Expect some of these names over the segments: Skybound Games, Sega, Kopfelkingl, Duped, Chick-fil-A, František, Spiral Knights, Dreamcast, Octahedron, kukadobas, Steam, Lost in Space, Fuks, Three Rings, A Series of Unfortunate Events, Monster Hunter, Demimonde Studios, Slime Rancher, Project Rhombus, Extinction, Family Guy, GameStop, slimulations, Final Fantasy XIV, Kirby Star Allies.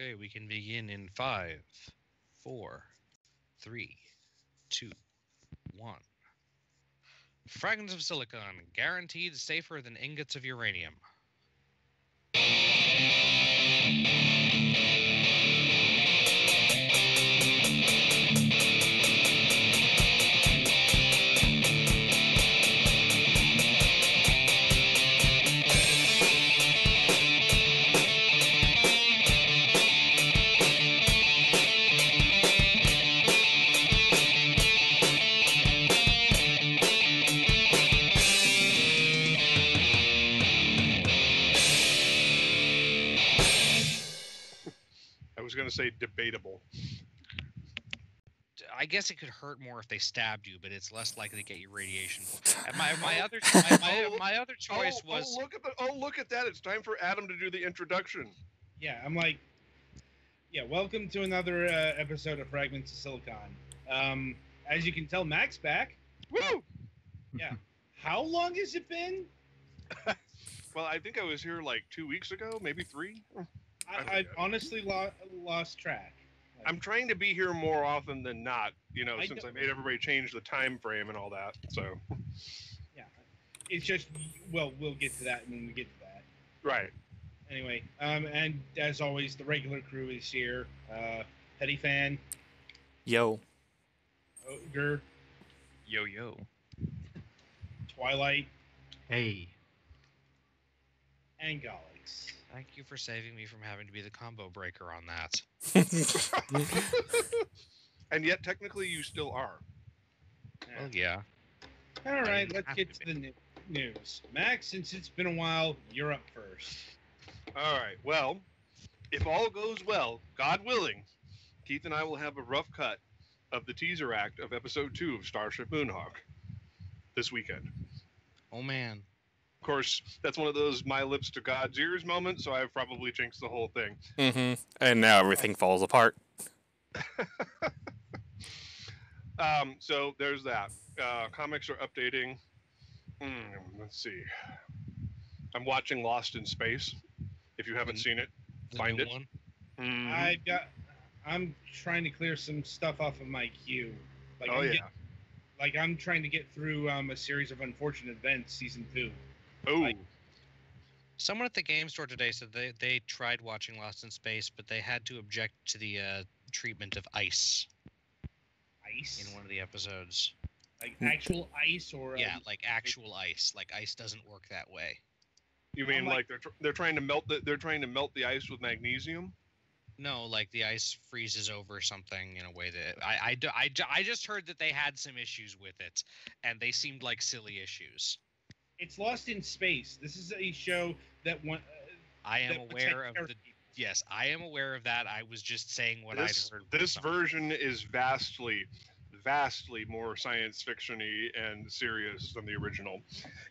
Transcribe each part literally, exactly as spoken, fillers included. Okay, we can begin in five, four, three, two, one. Fragments of Silicon, guaranteed safer than ingots of uranium. Going to say debatable. I guess it could hurt more if they stabbed you, but it's less likely to get you radiation. And my my other my, my, my other choice oh, was. Oh look at the, oh look at that! It's time for Adam to do the introduction. Yeah, I'm like, yeah. Welcome to another uh, episode of Fragments of Silicon. Um, as you can tell, Mac's back. Woo! Yeah. How long has it been? Well, I think I was here like two weeks ago, maybe three. I, I've honestly lo lost track. Like, I'm trying to be here more often than not, you know, I since I made everybody change the time frame and all that. So, yeah, it's just well, we'll get to that when we get to that. Right. Anyway, um, and as always, the regular crew is here. Uh, Petty Fan. Yo. Ogre. Yo yo. Twilight. Hey. And Golix. Thank you for saving me from having to be the combo breaker on that. And yet, technically, you still are. Well, yeah. All right, let's get to the news. Max, since it's been a while, you're up first. All right, well, if all goes well, God willing, Keith and I will have a rough cut of the teaser act of Episode two of Starship Moonhawk this weekend. Oh, man. Of course, that's one of those my lips to God's ears moments, so I've probably jinxed the whole thing. Mm-hmm. And now everything falls apart. um, so there's that. Uh, comics are updating. Mm, let's see. I'm watching Lost in Space. If you haven't mm-hmm. seen it, the find it. One. Mm-hmm. I got. I'm trying to clear some stuff off of my queue. Like, oh I'm yeah. Getting, like I'm trying to get through um, A Series of Unfortunate Events, season two. Oh, like, someone at the game store today said they, they tried watching Lost in Space, but they had to object to the uh, treatment of ice. Ice? In one of the episodes. Like actual ice? Or yeah, like actual ice. Like ice doesn't work that way. You mean like, like they're tr they're trying to melt the, they're trying to melt the ice with magnesium? No, like the ice freezes over something in a way that I I, I, I just heard that they had some issues with it, and they seemed like silly issues. It's Lost in Space. This is a show that one. Uh, I am aware of the. Yes, I am aware of that. I was just saying what I heard. This version is vastly, vastly more science fiction-y and serious than the original.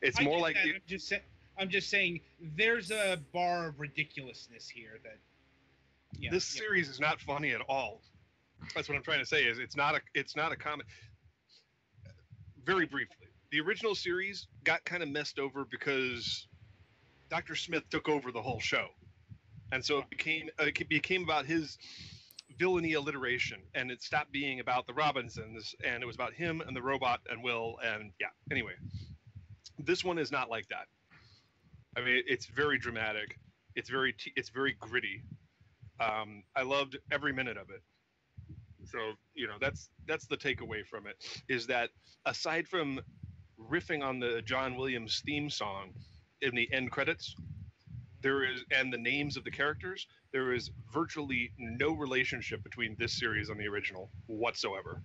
It's more like. I'm just, say, I'm just saying, there's a bar of ridiculousness here that. Yeah, this series is not funny at all. That's what I'm trying to say. Is it's not a. It's not a comic. Very briefly. The original series got kind of messed over because Doctor Smith took over the whole show, and so it became it became about his villainy alliteration, and it stopped being about the Robinsons, and it was about him and the robot and Will, and yeah. Anyway, this one is not like that. I mean, it's very dramatic, it's very t it's very gritty. Um, I loved every minute of it. So you know that's that's the takeaway from it is that aside from riffing on the John Williams theme song in the end credits, there is, and the names of the characters, there is virtually no relationship between this series and the original whatsoever.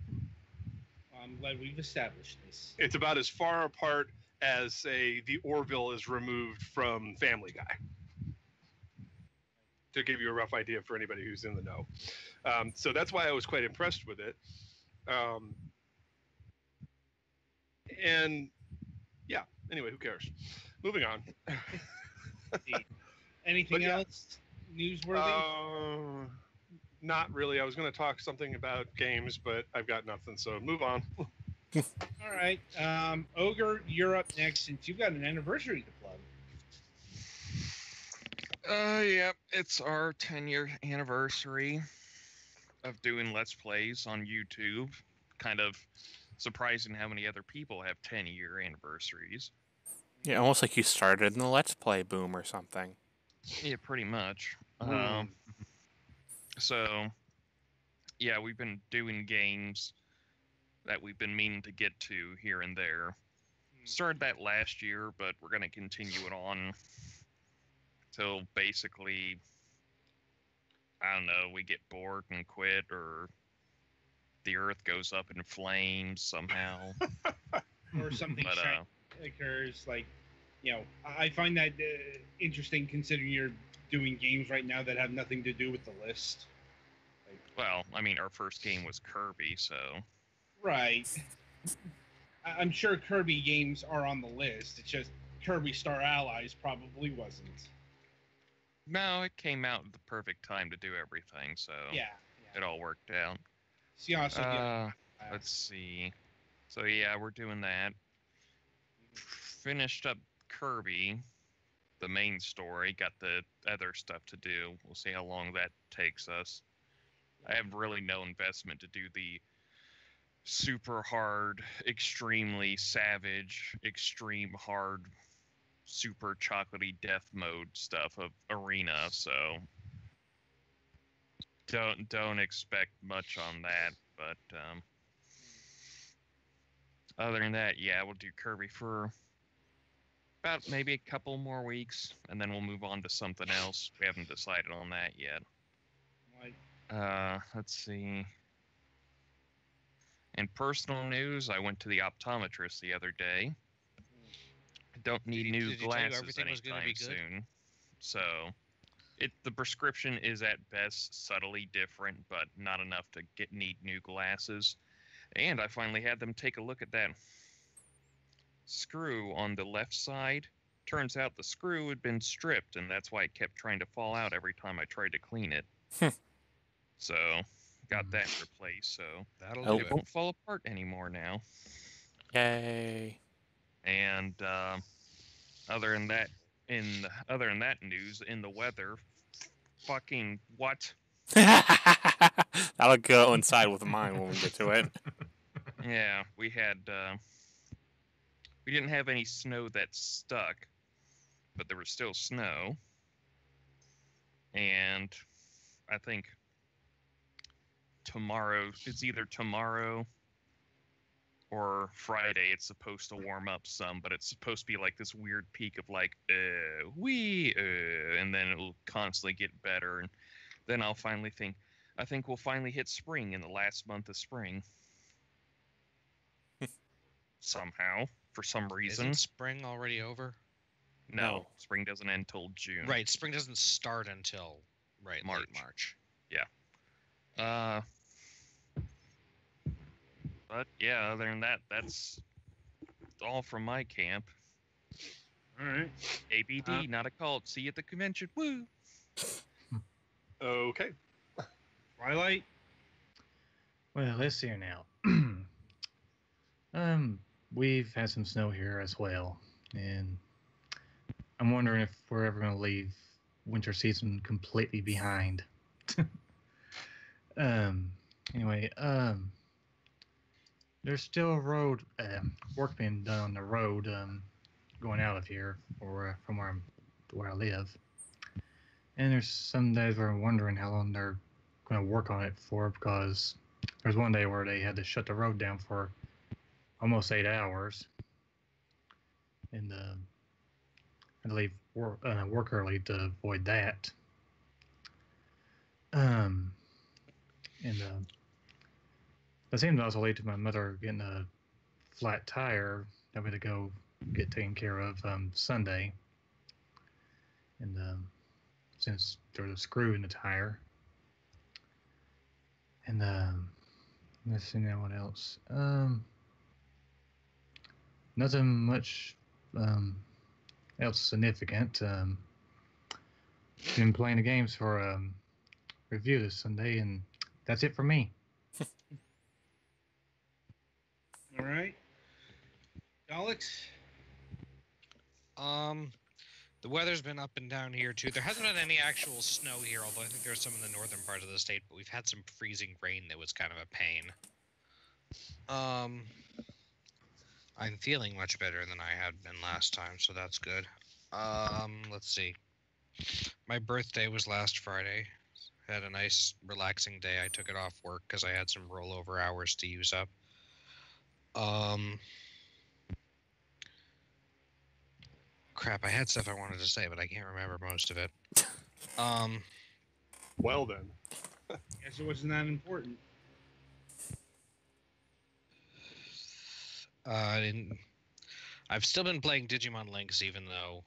I'm glad we've established this. It's about as far apart as, say, The Orville is removed from Family Guy. To give you a rough idea for anybody who's in the know. Um, so that's why I was quite impressed with it. Um, And yeah, anyway, who cares? Moving on. Anything yeah. else newsworthy? Uh, not really. I was going to talk something about games, but I've got nothing, so move on. All right. Um, Ogre, you're up next since you've got an anniversary to plug. Uh, yeah, it's our ten-year anniversary of doing Let's Plays on YouTube. Kind of surprising how many other people have ten-year anniversaries. Yeah, almost like you started in the Let's Play boom or something. Yeah, pretty much. Mm. Um, so, yeah, we've been doing games that we've been meaning to get to here and there. Started that last year, but we're going to continue it on till basically, I don't know, we get bored and quit, or the earth goes up in flames somehow. Or something but, uh, occurs, like, you know, I find that uh, interesting considering you're doing games right now that have nothing to do with the list. Like, well, I mean, our first game was Kirby, so... Right. I'm sure Kirby games are on the list. It's just Kirby Star Allies probably wasn't. No, it came out at the perfect time to do everything, so yeah, yeah. It all worked out. See, also, uh, yeah. Let's see. So yeah, we're doing that. Finished up Kirby, the main story. Got the other stuff to do. We'll see how long that takes us. I have really no investment to do the super hard, extremely savage, extreme hard, super chocolatey death mode stuff of Arena, so don't don't expect much on that, but um other than that, yeah, we'll do Kirby for about maybe a couple more weeks, and then we'll move on to something else. We haven't decided on that yet. Uh let's see. In personal news, I went to the optometrist the other day. I don't need did, new did glasses anytime soon. So it, the prescription is at best subtly different, but not enough to get need new glasses. And I finally had them take a look at that screw on the left side. Turns out the screw had been stripped, and that's why it kept trying to fall out every time I tried to clean it. So... got that replaced, so that'll oh. it won't fall apart anymore now. Yay! And uh, other than that, in other than that news, in the weather, fucking what? That'll go inside with mine when we get to it. Yeah, we had uh, we didn't have any snow that stuck, but there was still snow, and I think. Tomorrow, it's either tomorrow or Friday. It's supposed to warm up some, but it's supposed to be like this weird peak of like, uh, wee, uh, and then it'll constantly get better. And then I'll finally think, I think we'll finally hit spring in the last month of spring. Somehow, for some reason. Isn't spring already over? No, no, spring doesn't end till June. Right, spring doesn't start until right March. Late March. Yeah. Uh, but yeah, other than that, that's all from my camp. All right. A B D, uh, not a cult. See you at the convention. Woo! Okay. Twilight? Well, let's see now. um, we've had some snow here as well, and I'm wondering if we're ever going to leave winter season completely behind. Um, anyway, um, there's still a road, uh, work being done on the road, um, going out of here, or uh, from where, I'm, where I live. And there's some days where I'm wondering how long they're going to work on it for, because there's one day where they had to shut the road down for almost eight hours. And, uh, I leave work, uh, work early to avoid that. Um... And uh, that seemed to also lead to my mother getting a flat tire that we had to go get taken care of um, Sunday. And uh, since there was a screw in the tire. And uh, let's see now what else. Um, nothing much um, else significant. Um, been playing the games for um, review this Sunday, and that's it for me. All right, Alex. Um, The weather's been up and down here, too. There hasn't been any actual snow here, although I think there's some in the northern part of the state, but we've had some freezing rain that was kind of a pain. Um, I'm feeling much better than I had been last time, so that's good. Um, let's see. My birthday was last Friday. Had a nice, relaxing day. I took it off work because I had some rollover hours to use up. Um... Crap, I had stuff I wanted to say, but I can't remember most of it. Um, well, then. Guess it wasn't that important. Uh, I didn't, I've still been playing Digimon Links, even though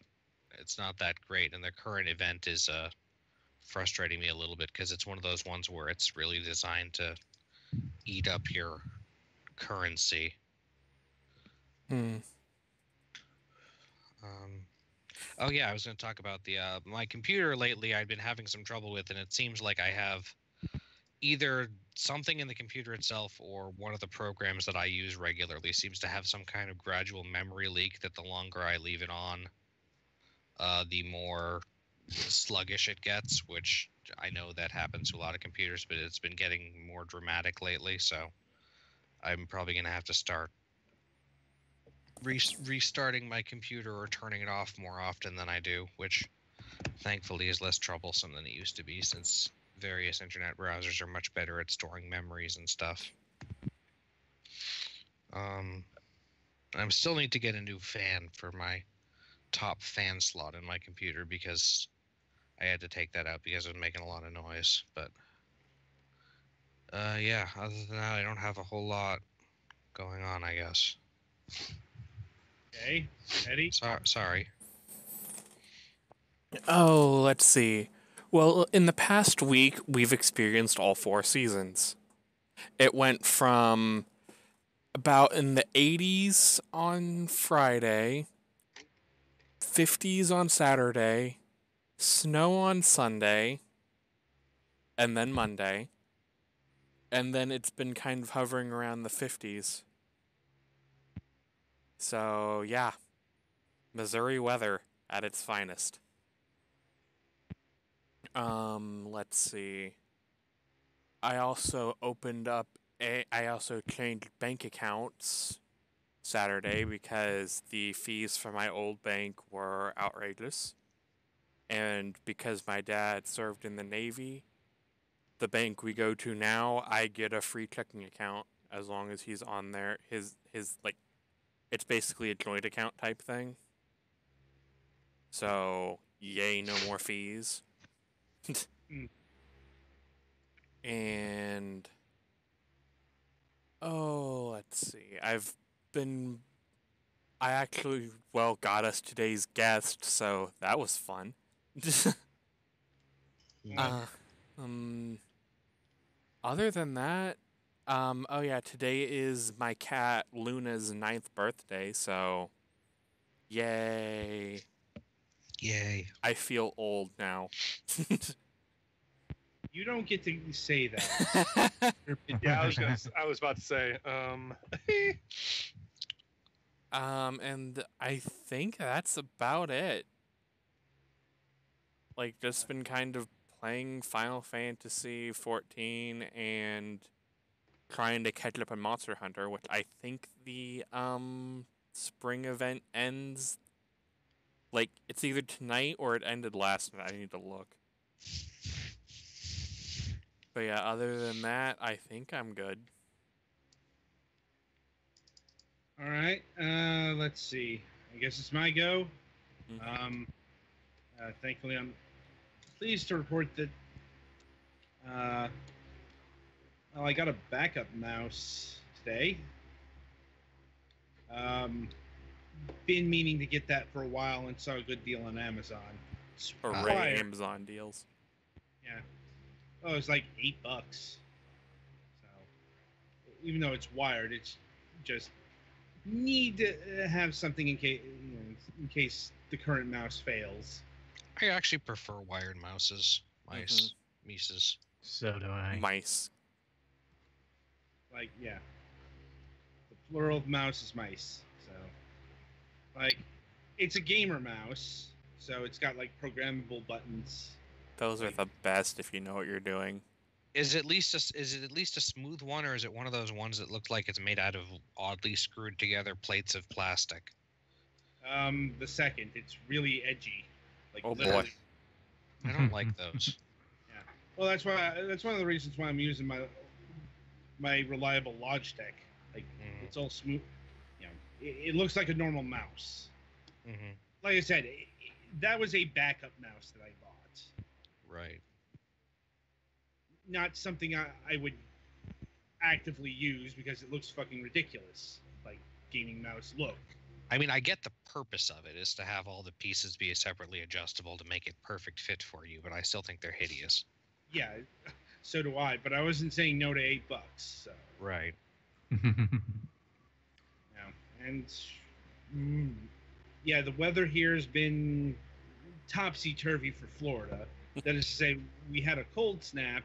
it's not that great, and the current event is uh, frustrating me a little bit, because it's one of those ones where it's really designed to eat up your currency. Hmm. Um, oh, yeah, I was going to talk about the uh, my computer lately I've been having some trouble with, and it seems like I have either something in the computer itself or one of the programs that I use regularly seems to have some kind of gradual memory leak that the longer I leave it on, uh, the more sluggish it gets, which I know that happens to a lot of computers, but it's been getting more dramatic lately, so I'm probably going to have to start restarting my computer or turning it off more often than I do, which thankfully is less troublesome than it used to be since various internet browsers are much better at storing memories and stuff. Um, I still need to get a new fan for my top fan slot in my computer because I had to take that out because it was making a lot of noise. But uh, yeah, other than that, I don't have a whole lot going on, I guess. Okay, Eddie? So, sorry. Oh, let's see. Well, in the past week, we've experienced all four seasons. It went from about in the eighties on Friday, fifties on Saturday, snow on Sunday, and then Monday. And then it's been kind of hovering around the fifties. So, yeah. Missouri weather at its finest. Um, let's see. I also opened up... A, I also changed bank accounts Saturday because the fees for my old bank were outrageous. And because my dad served in the Navy, the bank we go to now, I get a free checking account as long as he's on there. His, his like... It's basically a joint account type thing. So, yay, no more fees. And, oh, let's see. I've been, I actually, well, got us today's guest, so that was fun. uh, um, other than that, Um, oh yeah, today is my cat Luna's ninth birthday, so yay. Yay. I feel old now. You don't get to say that. Yeah, I was, gonna, I was about to say. Um, um, and I think that's about it. Like, just been kind of playing Final Fantasy fourteen and... trying to catch up on Monster Hunter, which I think the um, spring event ends, like, it's either tonight or it ended last night. I need to look. But yeah, other than that, I think I'm good. All right. Uh, let's see. I guess it's my go. Mm-hmm. Um, uh, thankfully, I'm pleased to report that... Uh, Oh, I got a backup mouse today. Um, been meaning to get that for a while and saw a good deal on Amazon. Or uh, Amazon deals. Yeah. Oh, it's like eight bucks. So, even though it's wired, it's just need to have something in case you know, in case the current mouse fails. I actually prefer wired mouses, mice, mm-hmm. Mices. So do I. Mice. Like, yeah, the plural of mouse is mice, so, like, it's a gamer mouse, So it's got like programmable buttons. Those are the best if you know what you're doing. Is it at least a, is it at least a smooth one, or is it one of those ones that looked like it's made out of oddly screwed together plates of plastic? Um, the second, it's really edgy. Like, oh boy, I don't like those. Yeah, well, that's why I, that's one of the reasons why I'm using my my reliable Logitech. Like, mm. it's all smooth. You know, it, it looks like a normal mouse. Mm-hmm. Like I said, it, that was a backup mouse that I bought. Right. Not something I, I would actively use because it looks fucking ridiculous, like gaming mouse look. I mean, I get the purpose of it is to have all the pieces be separately adjustable to make it perfect fit for you, but I still think they're hideous. Yeah, so do I, but I wasn't saying no to eight bucks. So. Right. Yeah, and mm, yeah, the weather here has been topsy-turvy for Florida. That is to say, we had a cold snap,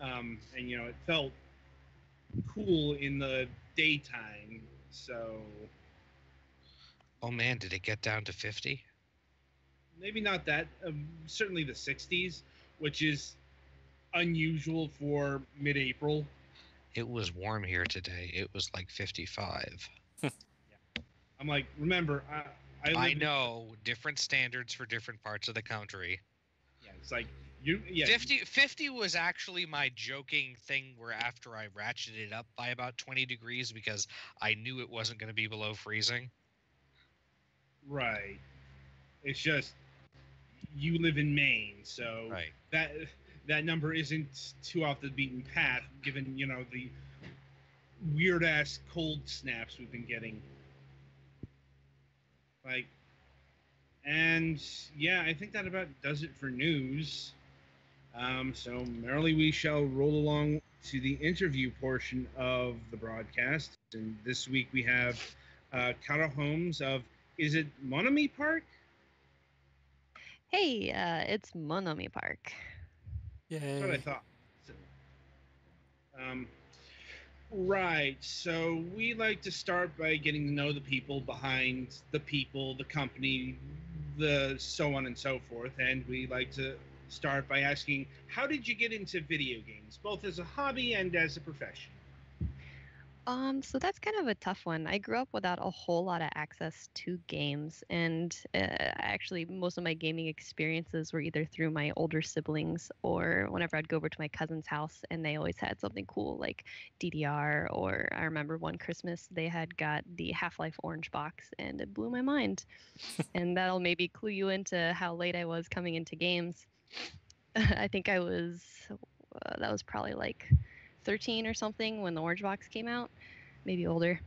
um, and, you know, it felt cool in the daytime, so... Oh, man, did it get down to fifty? Maybe not that. Um, certainly the sixties, which is unusual for mid-April. It was warm here today. It was like fifty-five. Yeah. I'm like, remember... I I, I know, different standards for different parts of the country. Yeah, it's like you. Yeah. fifty, fifty was actually my joking thing where after I ratcheted it up by about twenty degrees because I knew it wasn't going to be below freezing. Right. It's just you live in Maine, so right. that that number isn't too off the beaten path, given you know the weird ass cold snaps we've been getting. Like. And, yeah, I think that about does it for news. Um, so, merrily, we shall roll along to the interview portion of the broadcast. And this week we have uh, Kara Holmes of, is it Monomi Park? Hey, uh, it's Monomi Park. Yay. That's what I thought. So, um, right, so we like to start by getting to know the people behind the people, the company, the so on and so forth, and we like to start by asking, how did you get into video games, both as a hobby and as a profession? Um, so that's kind of a tough one. I grew up without a whole lot of access to games, and uh, actually most of my gaming experiences were either through my older siblings or whenever I'd go over to my cousin's house, and they always had something cool like D D R, or I remember one Christmas they had got the Half-Life Orange box, and it blew my mind. And that'll maybe clue you into how late I was coming into games. I think I was, uh, that was probably like... thirteen or something when the Orange Box came out, maybe older.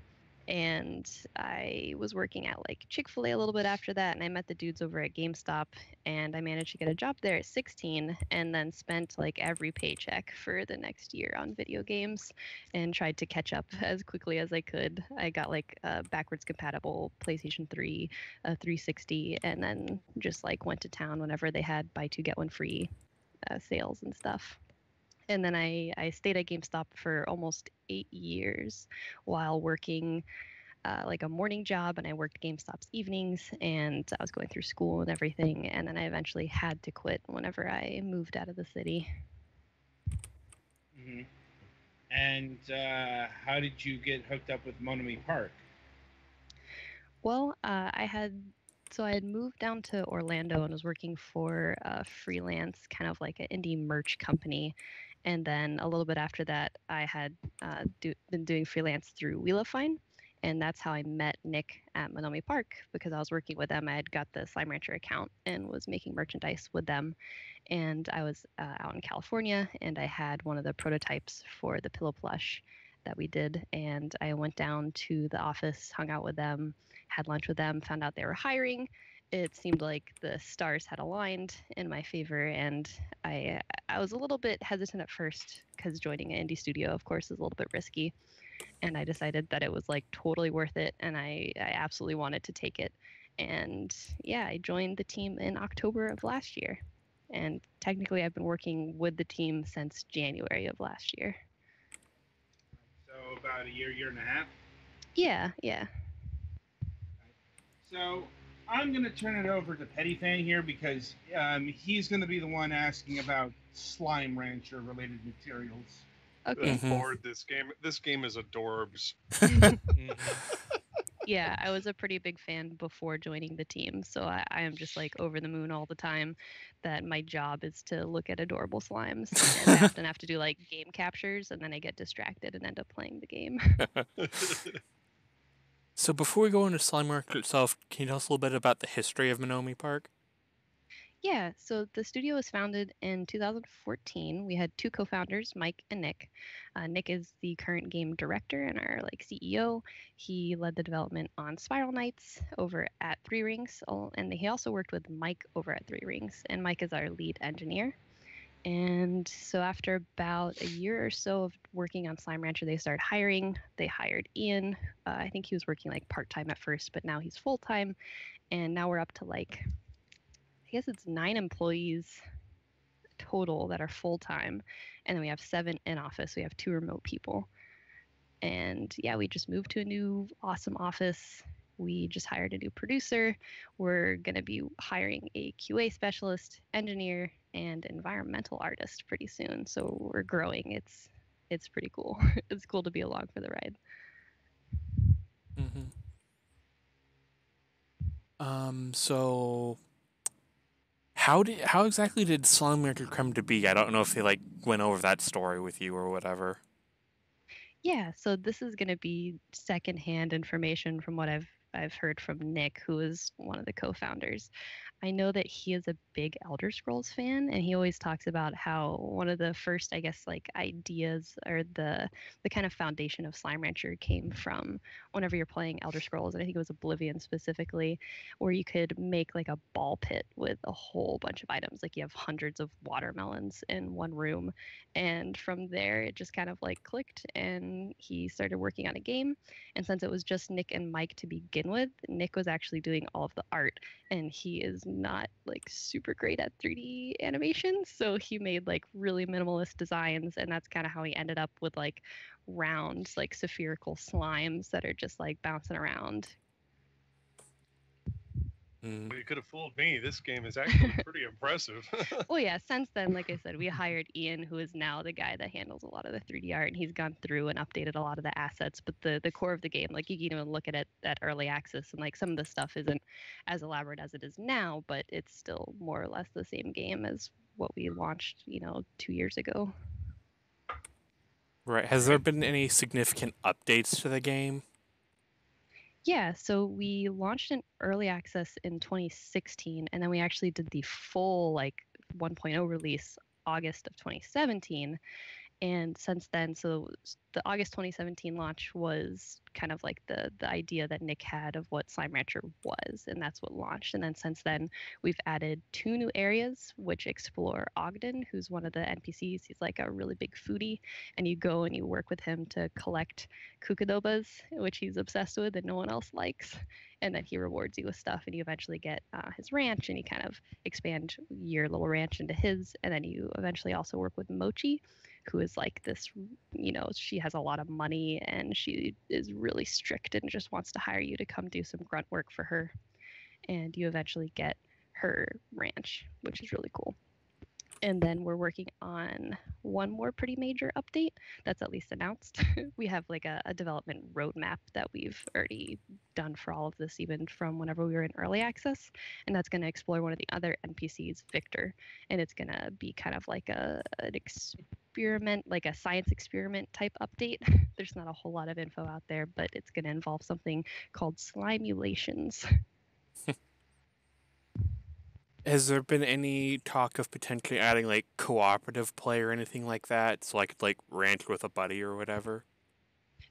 And I was working at like Chick-fil-A a little bit after that, and I met the dudes over at GameStop, and I managed to get a job there at sixteen, and then spent like every paycheck for the next year on video games and tried to catch up as quickly as I could. I got like a backwards compatible PlayStation three, a three sixty, and then just like went to town whenever they had buy two get one free uh, sales and stuff. And then I, I stayed at GameStop for almost eight years while working uh, like a morning job, and I worked GameStop's evenings, and I was going through school and everything, and then I eventually had to quit whenever I moved out of the city. Mm-hmm. And uh, how did you get hooked up with Monomi Park? Well, uh, I had... So I had moved down to Orlando and was working for a freelance, kind of like an indie merch company. And then a little bit after that, I had uh, do, been doing freelance through Wheel of Fine. And that's how I met Nick at Monomi Park, because I was working with them. I had got the Slime Rancher account and was making merchandise with them. And I was uh, out in California, and I had one of the prototypes for the pillow plush that we did, and I went down to the office, hung out with them, had lunch with them, found out they were hiring. It seemed like the stars had aligned in my favor, and I I was a little bit hesitant at first because joining an indie studio, of course, is a little bit risky, and I decided that it was like totally worth it, and I, I absolutely wanted to take it. And yeah, I joined the team in October of last year, and technically I've been working with the team since January of last year. So about a year, year and a half? Yeah, yeah. So I'm going to turn it over to Petty Fan here because um, he's going to be the one asking about Slime Rancher related materials. Okay. I'm bored. This game, this game is adorbs. Yeah, I was a pretty big fan before joining the team, so I, I am just like over the moon all the time that my job is to look at adorable slimes. And I often have to do like game captures, and then I get distracted and end up playing the game. So before we go into Slime Rancher itself, can you tell us a little bit about the history of Monomi Park? Yeah, so the studio was founded in two thousand fourteen. We had two co-founders, Mike and Nick. Uh, Nick is the current game director and our like C E O. He led the development on Spiral Knights over at Three Rings, and he also worked with Mike over at Three Rings, and Mike is our lead engineer. And so after about a year or so of working on Slime Rancher, they started hiring. They hired Ian. Uh, I think he was working like part-time at first, but now he's full-time, and now we're up to like... I guess it's nine employees total that are full-time, and then we have seven in office. We have two remote people, and yeah, we just moved to a new awesome office. We just hired a new producer. We're going to be hiring a Q A specialist, engineer, and environmental artist pretty soon, so we're growing. It's it's pretty cool. It's cool to be along for the ride. Mm-hmm. Um. So... How did how exactly did Slime Rancher come to be? I don't know if they like went over that story with you or whatever. Yeah, so this is going to be secondhand information from what I've I've heard from Nick, who is one of the co-founders. I know that he is a big Elder Scrolls fan, and he always talks about how one of the first, I guess, like ideas or the the kind of foundation of Slime Rancher came from whenever you're playing Elder Scrolls, and I think it was Oblivion specifically, where you could make like a ball pit with a whole bunch of items. Like you have hundreds of watermelons in one room, and from there it just kind of like clicked, and he started working on a game. And since it was just Nick and Mike to begin with, Nick was actually doing all of the art, and he is not like super great at three D animation, so he made like really minimalist designs, and that's kind of how he ended up with like round like spherical slimes that are just like bouncing around. Well, you could have fooled me. This game is actually pretty impressive. Well, yeah, since then, like I said, we hired Ian, who is now the guy that handles a lot of the three D art, and he's gone through and updated a lot of the assets, but the, the core of the game, like you can even look at it at early access, and like some of the stuff isn't as elaborate as it is now, but it's still more or less the same game as what we launched, you know, two years ago. Right. Has there been any significant updates to the game? Yeah, so we launched an early access in twenty sixteen, and then we actually did the full like one point oh release August of twenty seventeen. And since then, so the August twenty seventeen launch was kind of like the the idea that Nick had of what Slime Rancher was, and that's what launched. And then since then, we've added two new areas, which explore Ogden, who's one of the N P Cs. He's like a really big foodie, and you go and you work with him to collect kukadobas, which he's obsessed with and no one else likes. And then he rewards you with stuff, and you eventually get uh, his ranch, and you kind of expand your little ranch into his. And then you eventually also work with Mochi, who is like this, you know, she has a lot of money and she is really strict and just wants to hire you to come do some grunt work for her. And you eventually get her ranch, which is really cool. And then we're working on one more pretty major update that's at least announced. We have like a, a development roadmap that we've already done for all of this, even from whenever we were in early access. And that's going to explore one of the other N P Cs, Victor. And it's going to be kind of like a an experiment, like a science experiment type update. There's not a whole lot of info out there, but it's going to involve something called slimulations. Has there been any talk of potentially adding, like, cooperative play or anything like that? So I could, like, ranch with a buddy or whatever?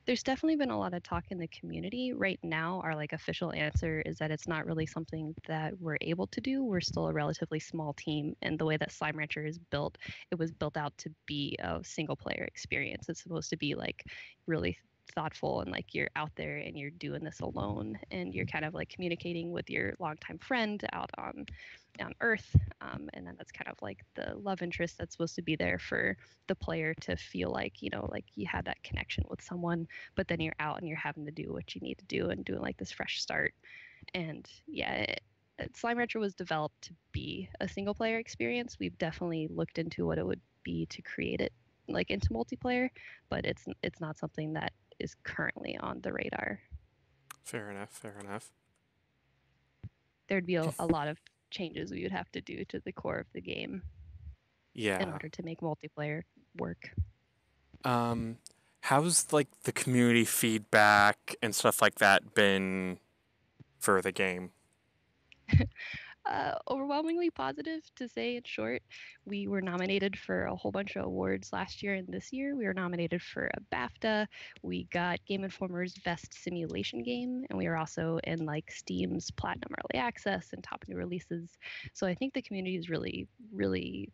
There's definitely been a lot of talk in the community. Right now, our, like, official answer is that it's not really something that we're able to do. We're still a relatively small team, and the way that Slime Rancher is built, it was built out to be a single-player experience. It's supposed to be, like, really thoughtful, and like you're out there and you're doing this alone, and you're kind of like communicating with your longtime friend out on on Earth, um, and then that's kind of like the love interest that's supposed to be there for the player to feel like, you know, like you had that connection with someone, but then you're out and you're having to do what you need to do and doing like this fresh start. And yeah, it, Slime Rancher was developed to be a single player experience. We've definitely looked into what it would be to create it like into multiplayer, but it's it's not something that is currently on the radar. Fair enough, fair enough. There'd be a, a lot of changes we would have to do to the core of the game. Yeah. In order to make multiplayer work. Um, how's like the community feedback and stuff like that been for the game? Uh, overwhelmingly positive, to say it short. We were nominated for a whole bunch of awards last year and this year. We were nominated for a BAFTA. We got Game Informer's Best Simulation Game, and we were also in like Steam's Platinum Early Access and Top New Releases. So I think the community has really, really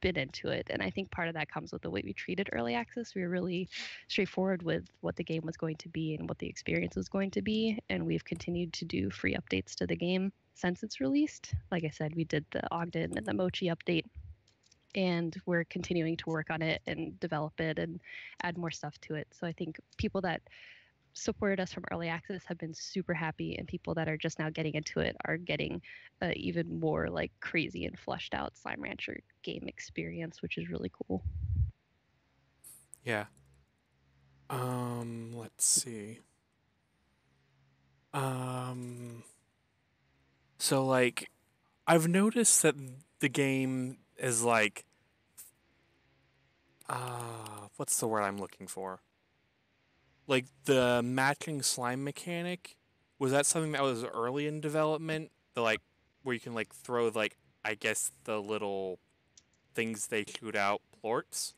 been into it, and I think part of that comes with the way we treated Early Access. We were really straightforward with what the game was going to be and what the experience was going to be, and we've continued to do free updates to the game since it's released. Like I said, we did the Ogden and the Mochi update, and we're continuing to work on it and develop it and add more stuff to it. So I think people that supported us from Early Access have been super happy, and people that are just now getting into it are getting uh, even more like crazy and fleshed out Slime Rancher game experience, which is really cool. Yeah. Um, let's see. Um... So, like, I've noticed that the game is, like, uh, what's the word I'm looking for? Like, the matching slime mechanic, was that something that was early in development? The, like, where you can, like, throw, like, I guess the little things they shoot out, plorts?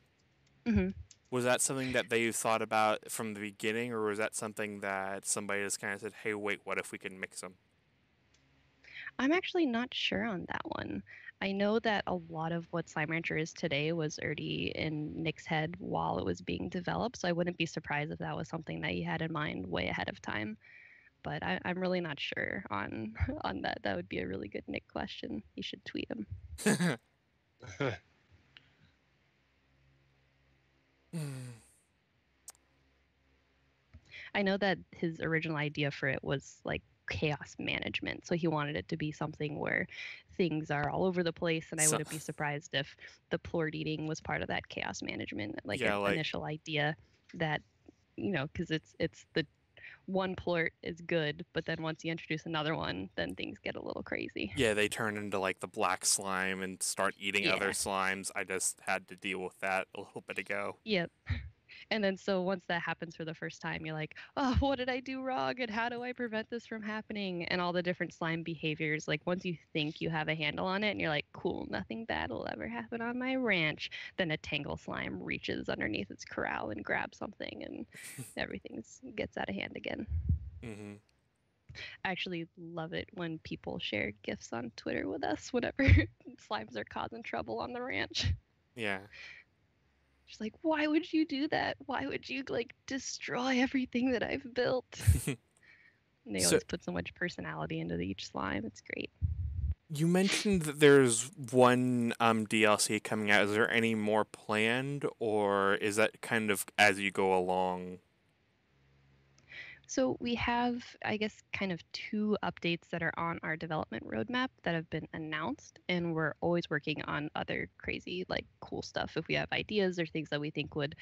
Mm-hmm. Was that something that they thought about from the beginning, or was that something that somebody just kind of said, hey, wait, what if we can mix them? I'm actually not sure on that one. I know that a lot of what Slime Rancher is today was already in Nick's head while it was being developed, so I wouldn't be surprised if that was something that he had in mind way ahead of time. But I, I'm really not sure on on that. That would be a really good Nick question. You should tweet him. I know that his original idea for it was like chaos management, so he wanted it to be something where things are all over the place, and I so, wouldn't be surprised if the plort eating was part of that chaos management, like yeah, an like, initial idea that, you know, because it's it's the one plort is good, but then once you introduce another one, then things get a little crazy. Yeah, they turn into like the black slime and start eating yeah. other slimes. I just had to deal with that a little bit ago. Yep. And then so once that happens for the first time, you're like, oh, what did I do wrong? And how do I prevent this from happening? And all the different slime behaviors, like once you think you have a handle on it and you're like, cool, nothing bad will ever happen on my ranch. Then a tangle slime reaches underneath its corral and grabs something, and everything gets out of hand again. Mm-hmm. I actually love it when people share GIFs on Twitter with us whenever slimes are causing trouble on the ranch. Yeah. She's like, why would you do that? Why would you, like, destroy everything that I've built? They always so, put so much personality into each slime. It's great. You mentioned that there's one um, D L C coming out. Is there any more planned, or is that kind of as you go along? So we have, I guess, kind of two updates that are on our development roadmap that have been announced, and we're always working on other crazy, like, cool stuff. If we have ideas or things that we think would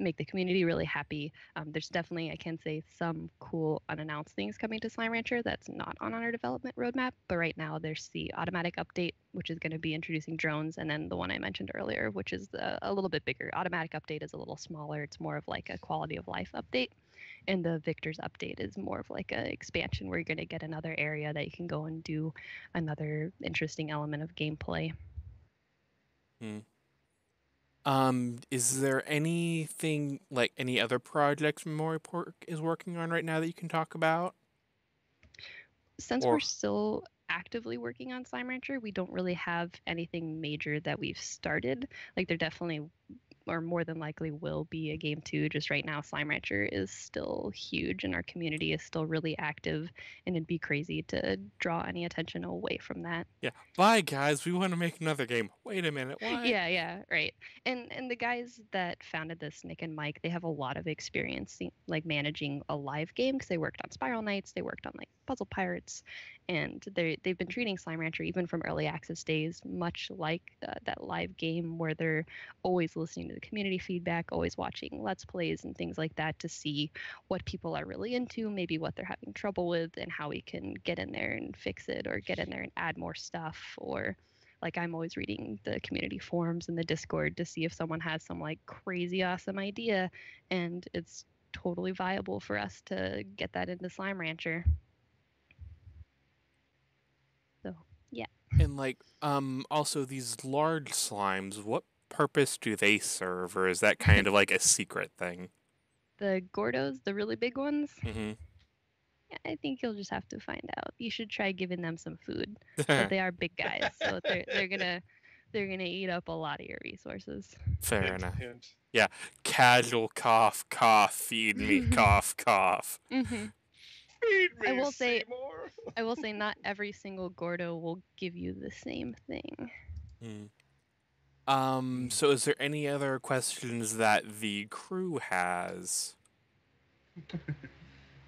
make the community really happy, um, there's definitely, I can say, some cool unannounced things coming to Slime Rancher that's not on our development roadmap, but right now there's the automatic update, which is going to be introducing drones, and then the one I mentioned earlier, which is a, a little bit bigger. Automatic update is a little smaller. It's more of like a quality of life update. And the Victor's update is more of like an expansion where you're going to get another area that you can go and do another interesting element of gameplay. Hmm. Um, is there anything, like any other projects Monomi Park is working on right now that you can talk about? Since or- we're still actively working on Slime Rancher, we don't really have anything major that we've started. Like, they're definitely or more than likely will be a game too. Just right now, Slime Rancher is still huge and our community is still really active, and it'd be crazy to draw any attention away from that. Yeah. Bye, guys. We want to make another game. Wait a minute. What? Yeah, yeah, right. And and the guys that founded this, Nick and Mike, they have a lot of experience like managing a live game because they worked on Spiral Knights. They worked on like Puzzle Pirates, and they they've been treating Slime Rancher even from early access days much like uh, that live game where they're always listening to the community feedback, always watching Let's Plays and things like that to see what people are really into, maybe what they're having trouble with, and how we can get in there and fix it, or get in there and add more stuff. Or like, I'm always reading the community forums and the Discord to see if someone has some like crazy awesome idea and it's totally viable for us to get that into Slime Rancher. So yeah. And like, um, also these large slimes, what purpose do they serve, or is that kind of like a secret thing? The Gordos, the really big ones? Mm-hmm. Yeah, I think you'll just have to find out. You should try giving them some food. But they are big guys, so they're they're gonna they're gonna eat up a lot of your resources. Fair enough. Yeah, casual cough, cough, feed me, cough, cough. Mm-hmm. I will say, I will say, not every single Gordo will give you the same thing. Mm. Um. So, is there any other questions that the crew has?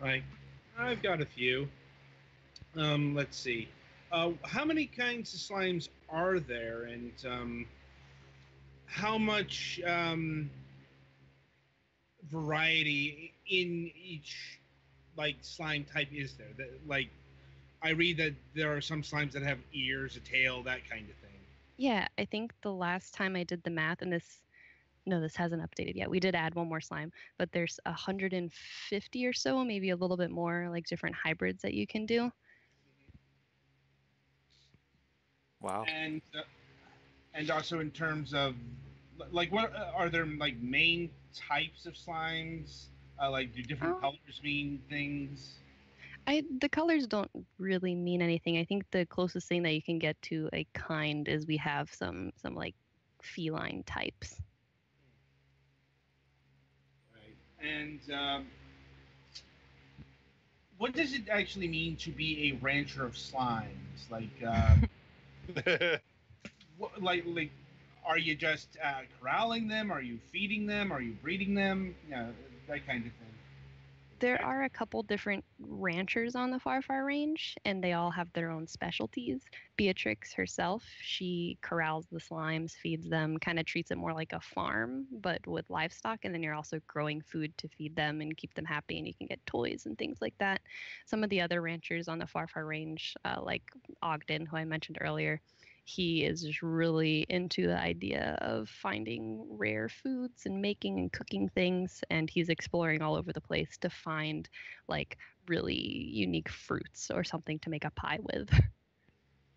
Like, I've got a few. Um. Let's see. Uh, how many kinds of slimes are there, and um, how much um variety in each? Like, slime type is there? That, like, I read that there are some slimes that have ears, a tail, that kind of thing. Yeah, I think the last time I did the math, and this, no, this hasn't updated yet. We did add one more slime, but there's one hundred fifty or so, maybe a little bit more, like different hybrids that you can do. Wow. And uh, and also in terms of, like, what are there like main types of slimes? Uh, like, do different oh. colors mean things? I the colors don't really mean anything. I think the closest thing that you can get to a kind is we have some some like feline types. Right. And um, what does it actually mean to be a rancher of slimes? Like, um, what, like, like, are you just uh, corralling them? Are you feeding them? Are you breeding them? You know, that kind of thing. There are a couple different ranchers on the Far Far Range, and they all have their own specialties. Beatrix herself, she corrals the slimes, feeds them, kind of treats it more like a farm, but with livestock, and then you're also growing food to feed them and keep them happy, and you can get toys and things like that. Some of the other ranchers on the Far Far Range, uh, like Ogden, who I mentioned earlier, he is just really into the idea of finding rare foods and making and cooking things, and he's exploring all over the place to find like really unique fruits or something to make a pie with.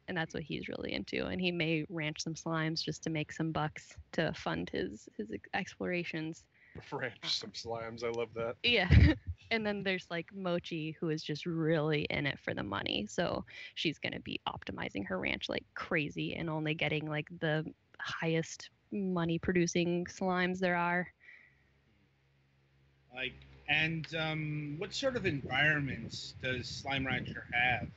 And that's what he's really into, and he may ranch some slimes just to make some bucks to fund his his explorations. Ranch some slimes. I love that. Yeah. And then there's like Mochi, who is just really in it for the money, so she's going to be optimizing her ranch like crazy and only getting like the highest money producing slimes there are. Like, and um what sort of environments does Slime Rancher have?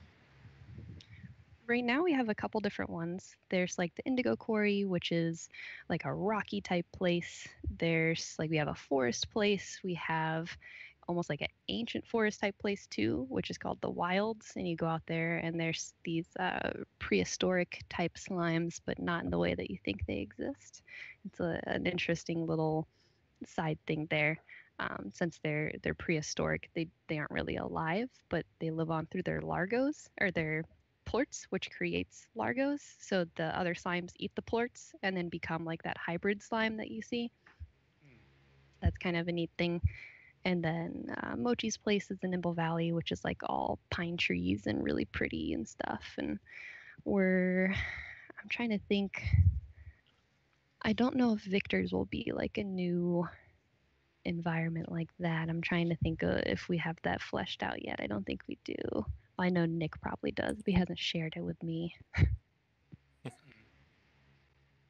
Right now we have a couple different ones. There's like the Indigo Quarry, which is like a rocky type place. There's like, we have a forest place. We have almost like an ancient forest type place too, which is called the Wilds. And you go out there and there's these uh, prehistoric type slimes, but not in the way that you think they exist. It's a, an interesting little side thing there. Um, since they're they're prehistoric, they, they aren't really alive, but they live on through their largos, or their plorts, which creates largos. So the other slimes eat the plorts and then become like that hybrid slime that you see. Mm. That's kind of a neat thing. And then uh, Mochi's place is the Nimble Valley, which is like all pine trees and really pretty and stuff. And we're, I'm trying to think, I don't know if Victor's will be like a new environment like that. I'm trying to think of if we have that fleshed out yet. I don't think we do. I know Nick probably does, but he hasn't shared it with me.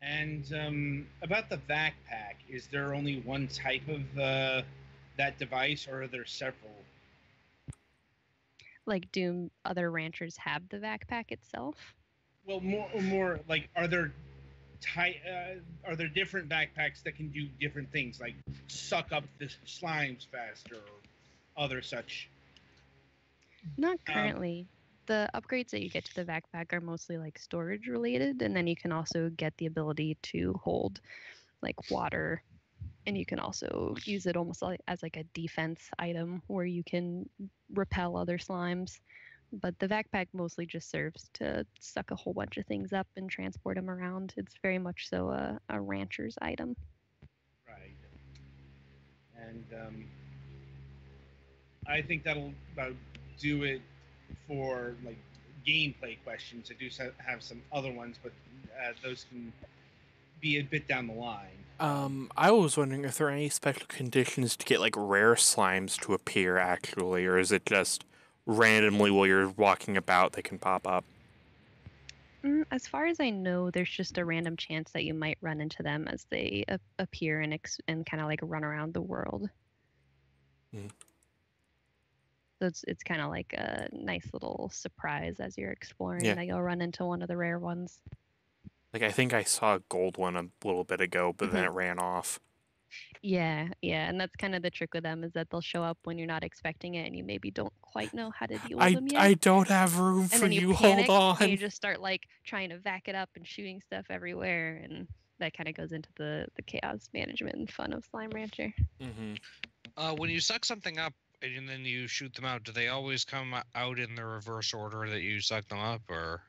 And um, about the Vac-Pac, is there only one type of uh, that device, or are there several? Like, do other ranchers have the Vac-Pac itself? Well, more more like, are there ty uh, are there different Vac-Pacs that can do different things, like suck up the slimes faster or other such? Not currently. Um, the upgrades that you get to the Vac-Pac are mostly like storage related, and then you can also get the ability to hold like water, and you can also use it almost like, as like a defense item where you can repel other slimes. But the Vac-Pac mostly just serves to suck a whole bunch of things up and transport them around. It's very much so a, a rancher's item. Right. And um, I think that'll about do it for like gameplay questions. I do have some other ones, but uh, those can be a bit down the line. Um, I was wondering if there are any special conditions to get like rare slimes to appear actually, or is it just randomly while you're walking about they can pop up? Mm, as far as I know, there's just a random chance that you might run into them as they uh, appear and ex and kind of like run around the world. Mm. So it's, it's kind of like a nice little surprise as you're exploring, yeah, that you'll run into one of the rare ones. Like, I think I saw a gold one a little bit ago, but mm-hmm. then it ran off. Yeah, yeah, and that's kind of the trick with them, is that they'll show up when you're not expecting it, and you maybe don't quite know how to deal with I, them yet. I don't have room and for you, you panic, hold on. And you just start, like, trying to vac it up and shooting stuff everywhere, and that kind of goes into the, the chaos management and fun of Slime Rancher. Mm-hmm. Uh, when you suck something up and then you shoot them out, do they always come out in the reverse order that you suck them up, or...?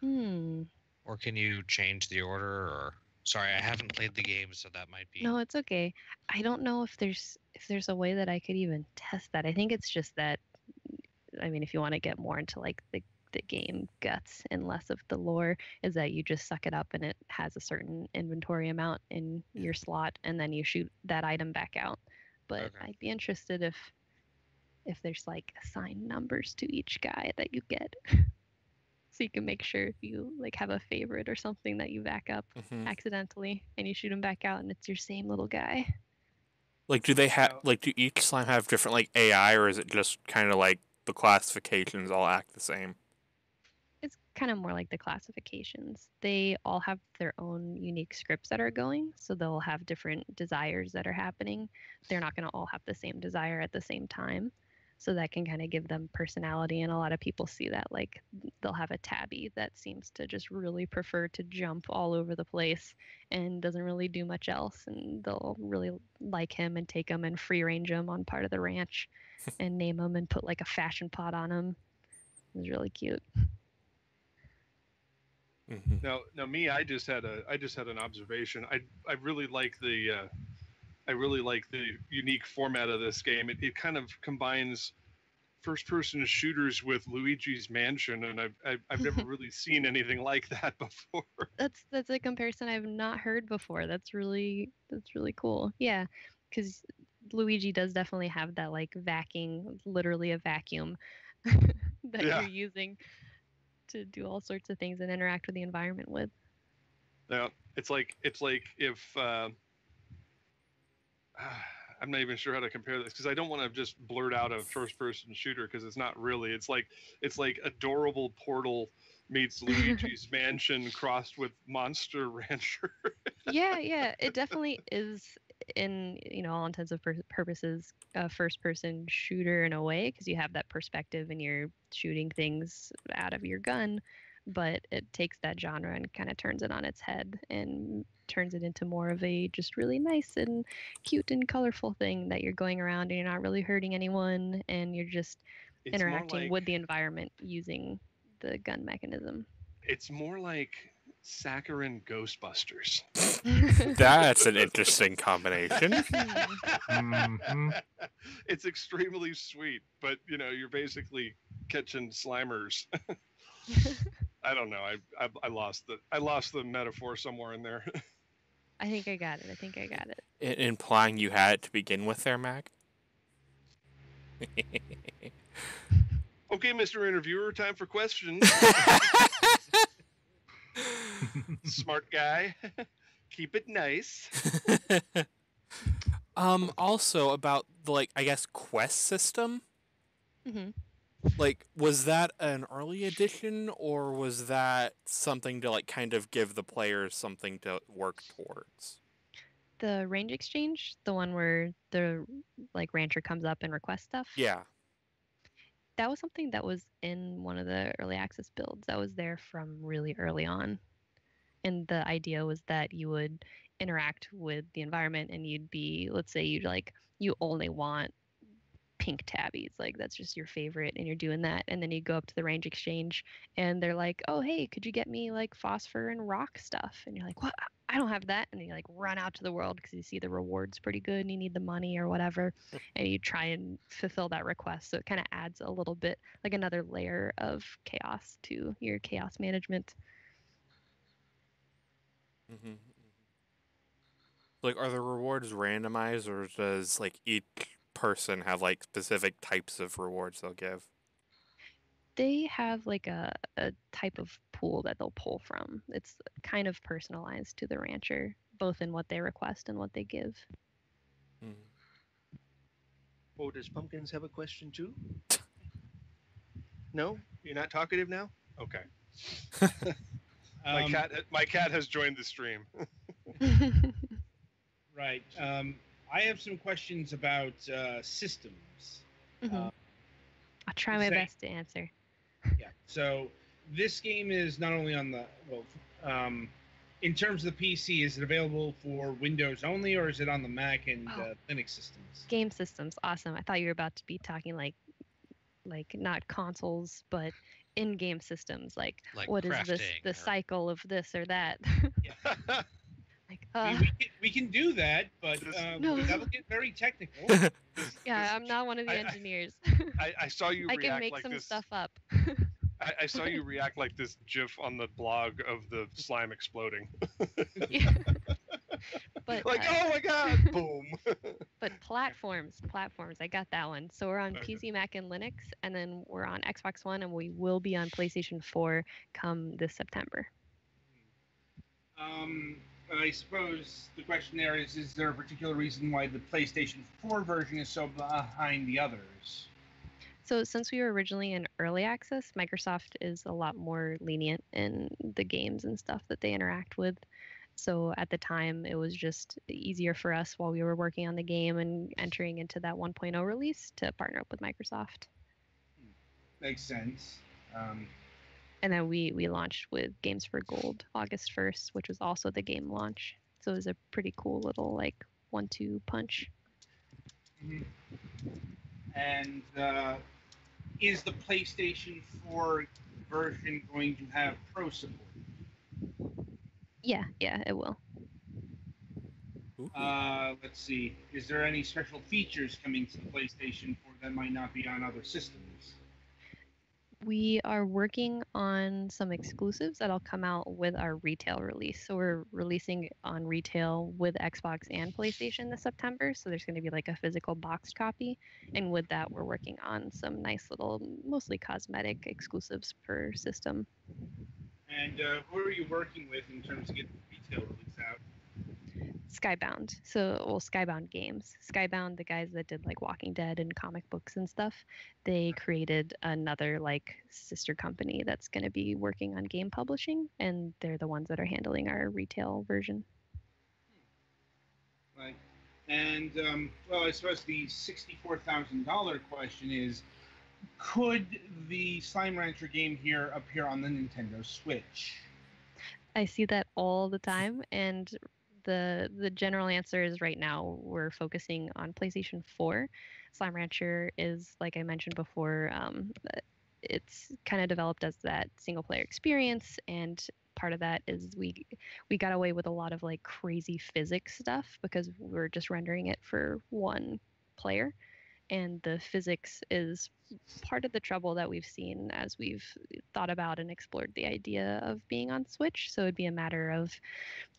Hmm... Or can you change the order? Or sorry, I haven't played the game, so that might be. No, it's okay. I don't know if there's if there's a way that I could even test that. I think it's just that. I mean, if you want to get more into like the the game guts and less of the lore, is that you just suck it up and it has a certain inventory amount in your slot, and then you shoot that item back out. But okay. I'd be interested if if there's like assigned numbers to each guy that you get. So you can make sure if you like have a favorite or something that you back up mm-hmm. accidentally and you shoot them back out and it's your same little guy. Like, do they have like do each slime have different like A I, or is it just kind of like the classifications all act the same? It's kind of more like the classifications. They all have their own unique scripts that are going, so they'll have different desires that are happening. They're not going to all have the same desire at the same time. So that can kind of give them personality, and a lot of people see that, like, they'll have a tabby that seems to just really prefer to jump all over the place and doesn't really do much else, and they'll really like him and take him and free range him on part of the ranch and name him and put, like, a fashion pot on him. It was really cute. Mm-hmm. Now, now, me, I just had a, I just had an observation. I, I really like the... Uh... I really like the unique format of this game. It, it kind of combines first-person shooters with Luigi's Mansion, and I've, I've, I've never really seen anything like that before. That's that's a comparison I've not heard before. That's really that's really cool. Yeah, because Luigi does definitely have that like vacuuming, literally a vacuum that yeah. you're using to do all sorts of things and interact with the environment with. Yeah, it's like it's like if. Uh, I'm not even sure how to compare this because I don't want to just blurt out a first-person shooter because it's not really. It's like it's like adorable Portal meets Luigi's Mansion crossed with Monster Rancher. Yeah, yeah, it definitely is, in you know all intents and purposes, a first-person shooter in a way because you have that perspective and you're shooting things out of your gun. But it takes that genre and kind of turns it on its head and turns it into more of a just really nice and cute and colorful thing that you're going around and you're not really hurting anyone and you're just it's interacting like, with the environment using the gun mechanism. It's more like Saccharine Ghostbusters. That's an interesting combination. Mm-hmm. It's extremely sweet, but you know, you're basically catching slimers. I don't know. I, I I lost the I lost the metaphor somewhere in there. I think I got it. I think I got it. it implying you had it to begin with, there, Mac. Okay, Mister Interviewer, time for questions. Smart guy. Keep it nice. um. Also about the, like, I guess quest system. Mm-hmm. Like, was that an early edition, or was that something to, like, kind of give the players something to work towards? The range exchange? The one where the, like, rancher comes up and requests stuff? Yeah. That was something that was in one of the early access builds. That was there from really early on. And the idea was that you would interact with the environment, and you'd be, let's say you'd, like, you only want pink tabbies, like that's just your favorite, and you're doing that, and then you go up to the range exchange and they're like, oh hey, could you get me like phosphor and rock stuff, and you're like, what, I don't have that, and then you like run out to the world because you see the reward's pretty good and you need the money or whatever, and you try and fulfill that request. So it kind of adds a little bit, like another layer of chaos to your chaos management. Mm-hmm. Like, are the rewards randomized, or does like each person have like specific types of rewards they'll give? They have like a, a type of pool that they'll pull from. It's kind of personalized to the rancher, both in what they request and what they give. Mm. Oh, does Pumpkins have a question too? No? You're not talkative now? Okay. my, um, cat, my cat has joined the stream. Right. Um, I have some questions about uh, systems. Mm-hmm. uh, I'll try my best to answer. Yeah. So this game is not only on the, well, um, in terms of the P C, is it available for Windows only, or is it on the Mac and oh. uh, Linux systems? Game systems. Awesome. I thought you were about to be talking like, like not consoles, but in-game systems. Like, like what is this? The or... cycle of this or that. Yeah. Like, uh, we, we, can, we can do that, but um, no. That will get very technical. This, yeah, this, I'm not one of the I, engineers. I, I saw you. I react can make like some this, stuff up. I, I saw you react like this GIF on the blog of the slime exploding. Yeah. But, like, uh, oh my god, boom! But platforms, platforms. I got that one. So we're on okay. P C, Mac, and Linux, and then we're on Xbox One, and we will be on PlayStation four come this September. Um. I suppose the question there is, is there a particular reason why the PlayStation four version is so behind the others? So since we were originally in early access, Microsoft is a lot more lenient in the games and stuff that they interact with. So at the time, it was just easier for us while we were working on the game and entering into that one point oh release to partner up with Microsoft. Makes sense. Um... And then we, we launched with Games for Gold August first, which was also the game launch. So it was a pretty cool little, like, one two punch. Mm-hmm. And uh, is the PlayStation four version going to have pro support? Yeah, yeah, it will. Uh, let's see. Is there any special features coming to the PlayStation four that might not be on other systems? We are working on some exclusives that'll come out with our retail release. So we're releasing on retail with Xbox and PlayStation this September. So there's going to be like a physical boxed copy. And with that, we're working on some nice little, mostly cosmetic exclusives per system. And uh, who are you working with in terms of getting the retail release out? Skybound. So, well, Skybound Games. Skybound, the guys that did like Walking Dead and comic books and stuff, they created another like sister company that's going to be working on game publishing, and they're the ones that are handling our retail version. Right. And, um, well, I suppose the sixty-four thousand dollar question is, could the Slime Rancher game here appear on the Nintendo Switch? I see that all the time, and The, the general answer is right now we're focusing on PlayStation four. Slime Rancher is, like I mentioned before, um, it's kind of developed as that single-player experience, and part of that is we we got away with a lot of like crazy physics stuff because we were just rendering it for one player, and the physics is part of the trouble that we've seen as we've thought about and explored the idea of being on Switch. So it'd be a matter of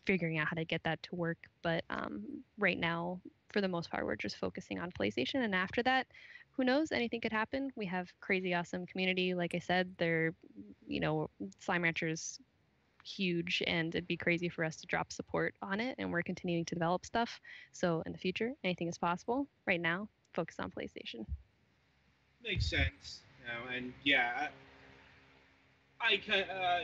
figuring out how to get that to work. But um, right now, for the most part, we're just focusing on PlayStation. And after that, who knows? Anything could happen. We have crazy, awesome community. Like I said, they're, you know, Slime Rancher's huge, and it'd be crazy for us to drop support on it, and we're continuing to develop stuff. So in the future, anything is possible. Right now, focus on PlayStation. Makes sense. No, and yeah, I, I uh,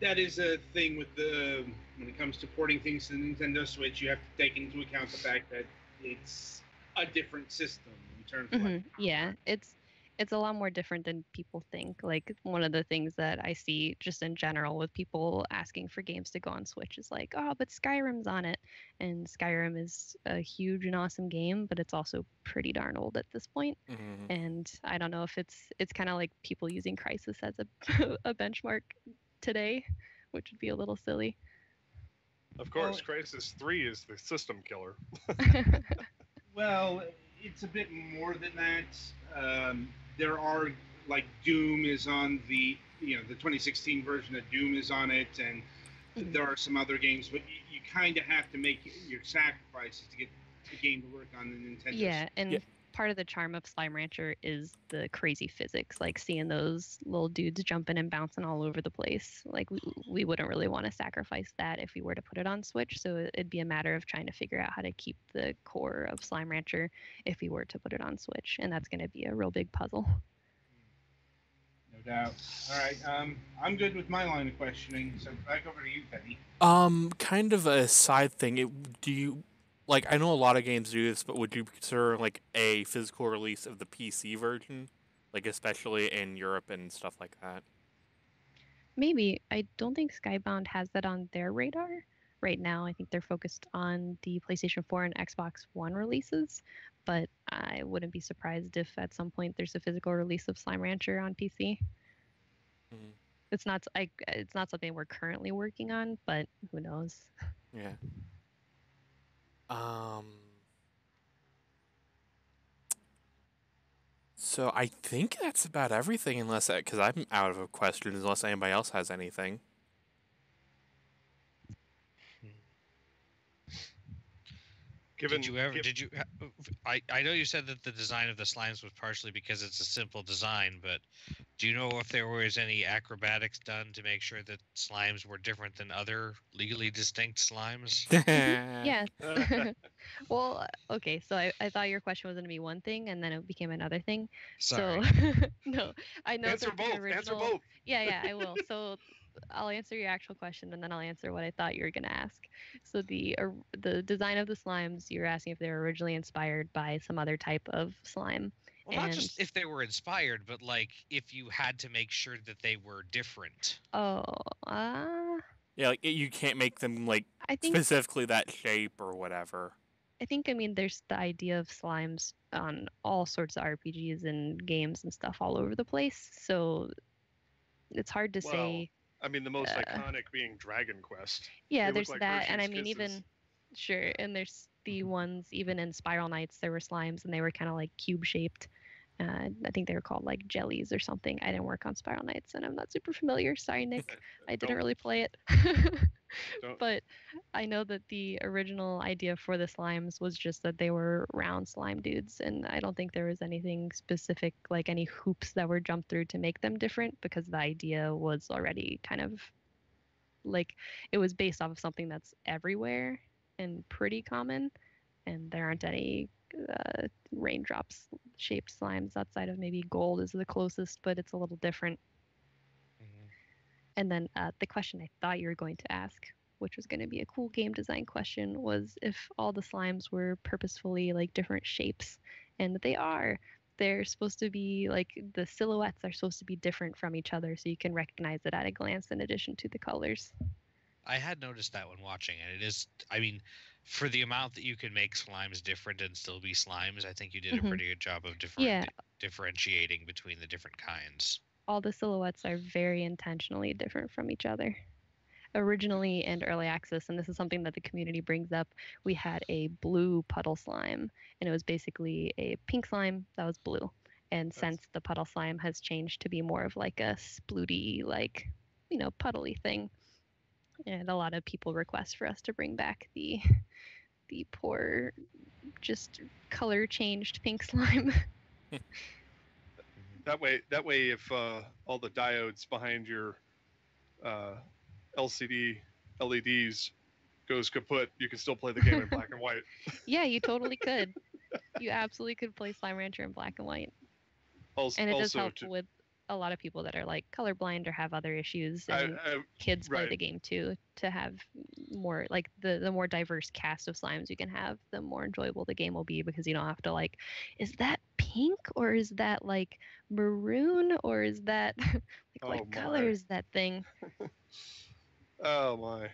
that is a thing with the, when it comes to porting things to the Nintendo Switch, you have to take into account the fact that it's a different system in terms of mm-hmm. like, yeah, it's it's a lot more different than people think. Like, one of the things that I see just in general with people asking for games to go on Switch is like, oh, but Skyrim's on it. And Skyrim is a huge and awesome game, but it's also pretty darn old at this point. Mm-hmm. And I don't know if it's, it's kind of like people using Crysis as a, a benchmark today, which would be a little silly. Of course, well, Crysis three is the system killer. Well, it's a bit more than that. Um, there are, like, Doom is on the, you know, the twenty sixteen version of Doom is on it, and mm-hmm. there are some other games, but you, you kind of have to make your sacrifices to get the game to work on the Nintendo. Yeah, and yeah. part of the charm of Slime Rancher is the crazy physics, like seeing those little dudes jumping and bouncing all over the place. Like, we, we wouldn't really want to sacrifice that if we were to put it on Switch, so it'd be a matter of trying to figure out how to keep the core of Slime Rancher if we were to put it on Switch, and that's going to be a real big puzzle. No doubt. All right, um, I'm good with my line of questioning, so back over to you, Penny. Um, kind of a side thing, it, do you... Like, I know a lot of games do this, but would you consider, like, a physical release of the P C version? Like, especially in Europe and stuff like that? Maybe. I don't think Skybound has that on their radar right now. I think they're focused on the PlayStation four and Xbox One releases. But I wouldn't be surprised if at some point there's a physical release of Slime Rancher on P C. Mm-hmm. It's not, I, it's not something we're currently working on, but who knows? Yeah. Um, so I think that's about everything, unless, because I'm out of questions, unless anybody else has anything. Given, did you ever, give, did you, I, I know you said that the design of the slimes was partially because it's a simple design, but do you know if there was any acrobatics done to make sure that slimes were different than other legally distinct slimes? Yes. Well, okay, so I, I thought your question was going to be one thing, and then it became another thing. Sorry. So, no, I know Answer that both. Original, Answer both. Yeah, yeah, I will. So... I'll answer your actual question, and then I'll answer what I thought you were going to ask. So the uh, the design of the slimes, you were asking if they were originally inspired by some other type of slime. Well, and... not just if they were inspired, but, like, if you had to make sure that they were different. Oh, uh... Yeah, like, you can't make them, like, I think... specifically that shape or whatever. I think, I mean, there's the idea of slimes on all sorts of R P Gs and games and stuff all over the place, so it's hard to well... say... I mean, the most uh, iconic being Dragon Quest. Yeah, there's like that, and I mean, kisses. even, sure, and there's the ones, even in Spiral Knights, there were slimes, and they were kind of, like, cube-shaped. Uh, I think they were called, like, jellies or something. I didn't work on Spiral Knights, and I'm not super familiar. Sorry, Nick. I didn't really play it. But I know that the original idea for the slimes was just that they were round slime dudes, and I don't think there was anything specific, like any hoops that were jumped through to make them different, because the idea was already kind of, like, it was based off of something that's everywhere and pretty common, and there aren't any uh, raindrops shaped slimes outside of maybe gold is the closest, but it's a little different. And then uh, the question I thought you were going to ask, which was going to be a cool game design question, was if all the slimes were purposefully, like, different shapes. And they are. They're supposed to be, like, the silhouettes are supposed to be different from each other, so you can recognize it at a glance in addition to the colors. I had noticed that when watching it. It is, I mean, for the amount that you can make slimes different and still be slimes, I think you did mm-hmm. a pretty good job of different, yeah. differentiating between the different kinds. All the silhouettes are very intentionally different from each other. Originally in early access, and this is something that the community brings up, we had a blue puddle slime, and it was basically a pink slime that was blue. And That's... since the puddle slime has changed to be more of like a splooty, like, you know, puddly thing, and a lot of people request for us to bring back the the poor, just color changed pink slime. That way, that way, if uh, all the diodes behind your uh, L C D L E Ds goes kaput, you can still play the game in black and white. Yeah, you totally could. You absolutely could play Slime Rancher in black and white. Also, and it does help to, with a lot of people that are like colorblind or have other issues. And I, I, kids right. play the game too, to have more like the, the more diverse cast of slimes you can have, the more enjoyable the game will be, because you don't have to like, is that pink or is that like maroon or is that like oh what my. color is that thing? Oh my.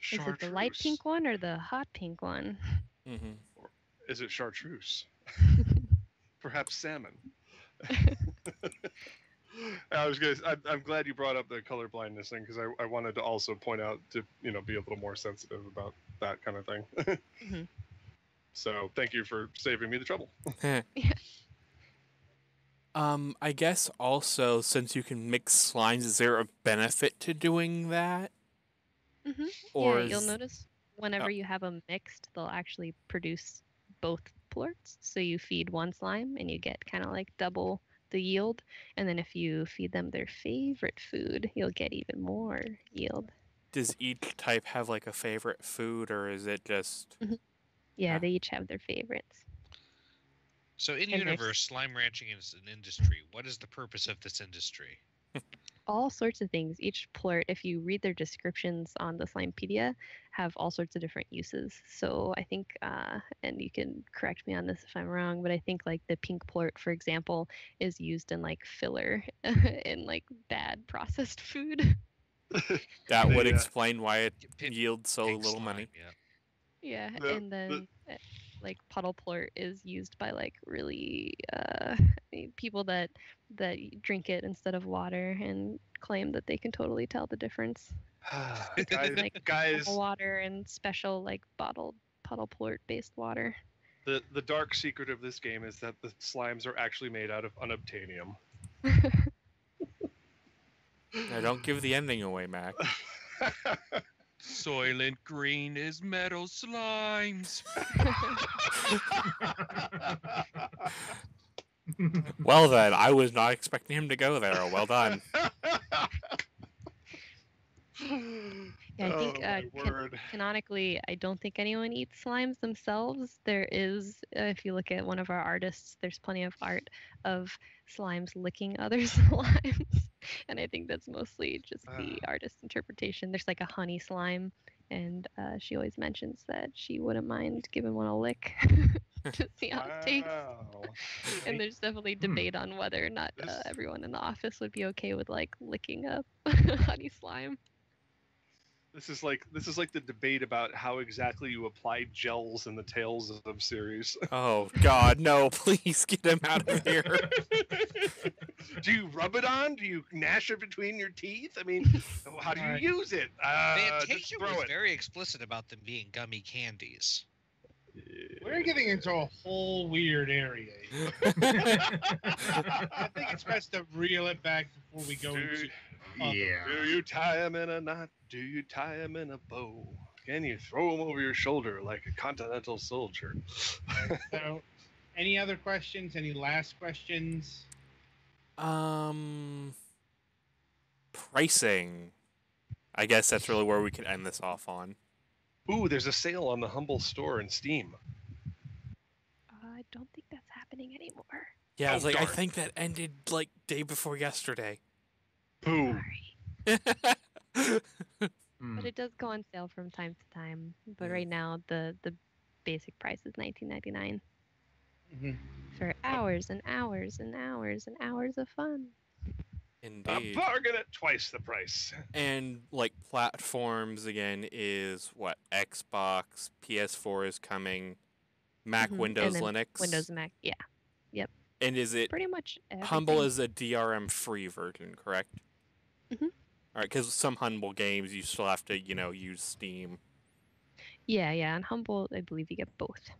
Chartreuse. Is it the light pink one or the hot pink one? Mm-hmm. Or is it chartreuse? Perhaps salmon. I was gonna, I, I'm glad you brought up the color blindness thing, because I, I wanted to also point out to, you know, be a little more sensitive about that kind of thing. Mm-hmm. So thank you for saving me the trouble. Yeah. Um, I guess also, since you can mix slimes, is there a benefit to doing that? Mm-hmm. Or yeah, you'll is... notice whenever oh. you have them mixed, they'll actually produce both plorts. So you feed one slime and you get kind of like double the yield. And then if you feed them their favorite food, you'll get even more yield. Does each type have like a favorite food, or is it just... Mm-hmm. Yeah, yeah, they each have their favorites. So in universe, slime ranching is an industry. What is the purpose of this industry? All sorts of things. Each plort, if you read their descriptions on the Slimepedia, have all sorts of different uses. So I think, uh, and you can correct me on this if I'm wrong, but I think like the pink plort, for example, is used in like filler in like bad processed food. That would yeah. explain why it pink, yields so little slime, money. Yeah. Yeah, the, and then the... like puddle plort is used by like really uh, people that that drink it instead of water and claim that they can totally tell the difference. Guys, like guys, water and special like bottled puddle plort based water. The the dark secret of this game is that the slimes are actually made out of unobtainium. Now don't give the ending away, Mac. Soylent Green is metal slimes. Well then, I was not expecting him to go there. Well done. Yeah, I think oh, uh, can canonically, I don't think anyone eats slimes themselves. There is, uh, if you look at one of our artists, there's plenty of art of slimes licking other slimes. And I think that's mostly just uh. the artist's interpretation. There's like a honey slime, and uh, she always mentions that she wouldn't mind giving one a lick to see how wow. it tastes. And there's definitely debate hmm. on whether or not uh, everyone in the office would be okay with like licking up honey slime. This is like this is like the debate about how exactly you apply gels in the Tales of them series. Oh God, no! Please get him out of here. Do you rub it on? Do you gnash it between your teeth? I mean, how do you use it? Uh, Fantasia was it. very explicit about them being gummy candies. We're getting into a whole weird area. I think it's best to reel it back before we go do, into. Yeah. Do you tie him in a knot? Do you tie him in a bow? Can you throw him over your shoulder like a continental soldier? So, any other questions? Any last questions? Um, pricing. I guess that's really where we could end this off on. Ooh, there's a sale on the Humble Store in Steam. Uh, I don't think that's happening anymore. Yeah, oh, I was like, darn. I think that ended like day before yesterday. Boo. But it does go on sale from time to time. But right now, the the basic price is nineteen ninety-nine mm-hmm. for hours and hours and hours and hours of fun. Indeed. A bargain at twice the price. And like platforms again is what? Xbox, P S four is coming, Mac, mm-hmm. Windows, Linux, Windows, Mac. Yeah. Yep. And is it pretty much everything. Humble is a D R M free version, correct? Mm-hmm. All right, because some Humble games you still have to, you know, use Steam. Yeah, yeah. On Humble, I believe you get both. So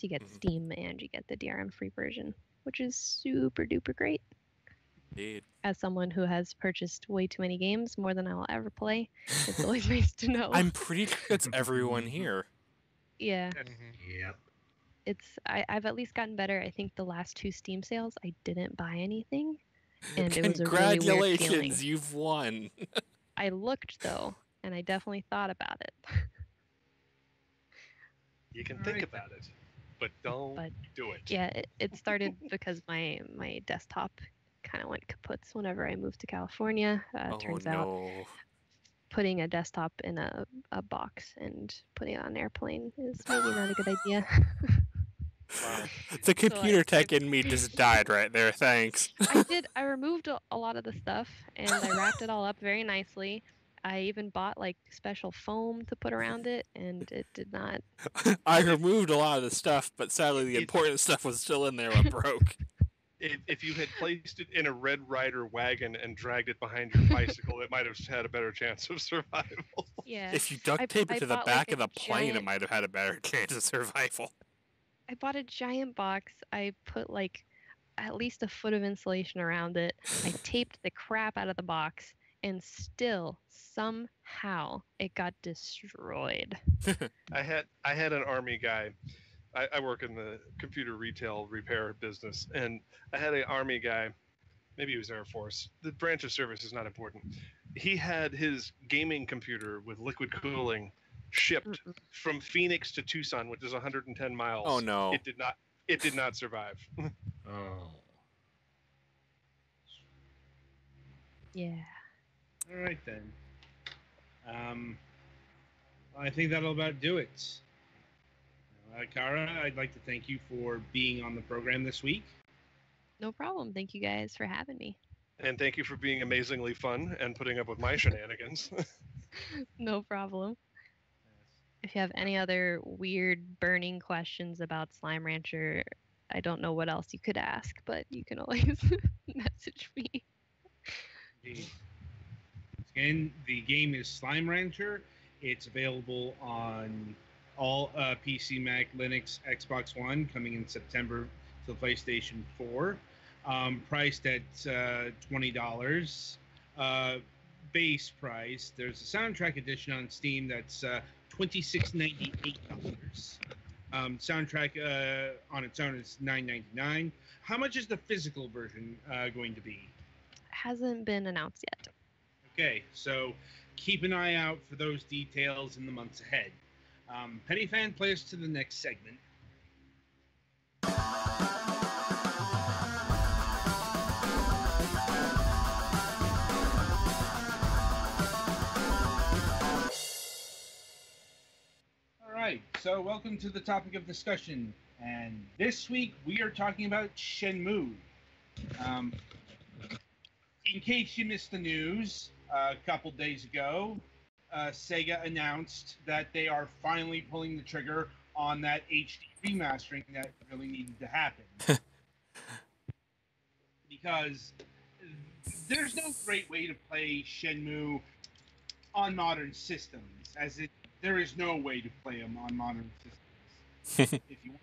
you get mm-hmm. Steam and you get the D R M free version, which is super duper great. Indeed. As someone who has purchased way too many games, more than I will ever play, it's always nice to know. I'm pretty sure it's everyone here. Yeah. Yeah. It's I, I've at least gotten better. I think the last two Steam sales, I didn't buy anything, and it was a really weird feeling. Congratulations, you've won. I looked, though, and I definitely thought about it. You can All think right. about it, but don't but, do it. Yeah, it, it started because my, my desktop kind of went kaputz whenever I moved to California. Uh, oh, turns no. out putting a desktop in a, a box and putting it on an airplane is maybe not a good idea. Wow. The computer so tech in me just died right there. Thanks. I did. I removed a, a lot of the stuff and I wrapped it all up very nicely. I even bought like special foam to put around it, and it did not. I removed a lot of the stuff, but sadly the important stuff was still in there when it broke. If, if you had placed it in a Red Ryder wagon and dragged it behind your bicycle, it might have had a better chance of survival. Yeah. If you duct taped it to the back like of the plane, giant... it might have had a better chance of survival. I bought a giant box. I put like at least a foot of insulation around it. I taped the crap out of the box, and still somehow it got destroyed. I had I had an army guy. I, I work in the computer retail repair business, and I had an army guy. Maybe he was Air Force. The branch of service is not important. He had his gaming computer with liquid cooling shipped from Phoenix to Tucson, which is one hundred ten miles. Oh no! It did not. It did not survive. Oh. Yeah. All right then. Um, I think that'll about do it. Uh, Kara, I'd like to thank you for being on the program this week. No problem. Thank you guys for having me. And thank you for being amazingly fun and putting up with my shenanigans. No problem. If you have any other weird burning questions about Slime Rancher, I don't know what else you could ask, but you can always message me. Again, the game is Slime Rancher. It's available on all uh, P C, Mac, Linux, Xbox One, coming in September to PlayStation four. Um, priced at uh, twenty dollars. Uh, base price. There's a soundtrack edition on Steam that's... Uh, twenty-six ninety-eight dollars. Um, soundtrack uh, on its own is nine ninety-nine. How much is the physical version uh, going to be? Hasn't been announced yet. Okay, so keep an eye out for those details in the months ahead. Um, PennyFan, play us to the next segment. Right, so welcome to the topic of discussion, and this week we are talking about Shenmue. Um, in case you missed the news, uh, a couple days ago, uh, Sega announced that they are finally pulling the trigger on that H D remastering that really needed to happen. Because there's no great way to play Shenmue on modern systems, as it There is no way to play them on modern systems. If you wanted,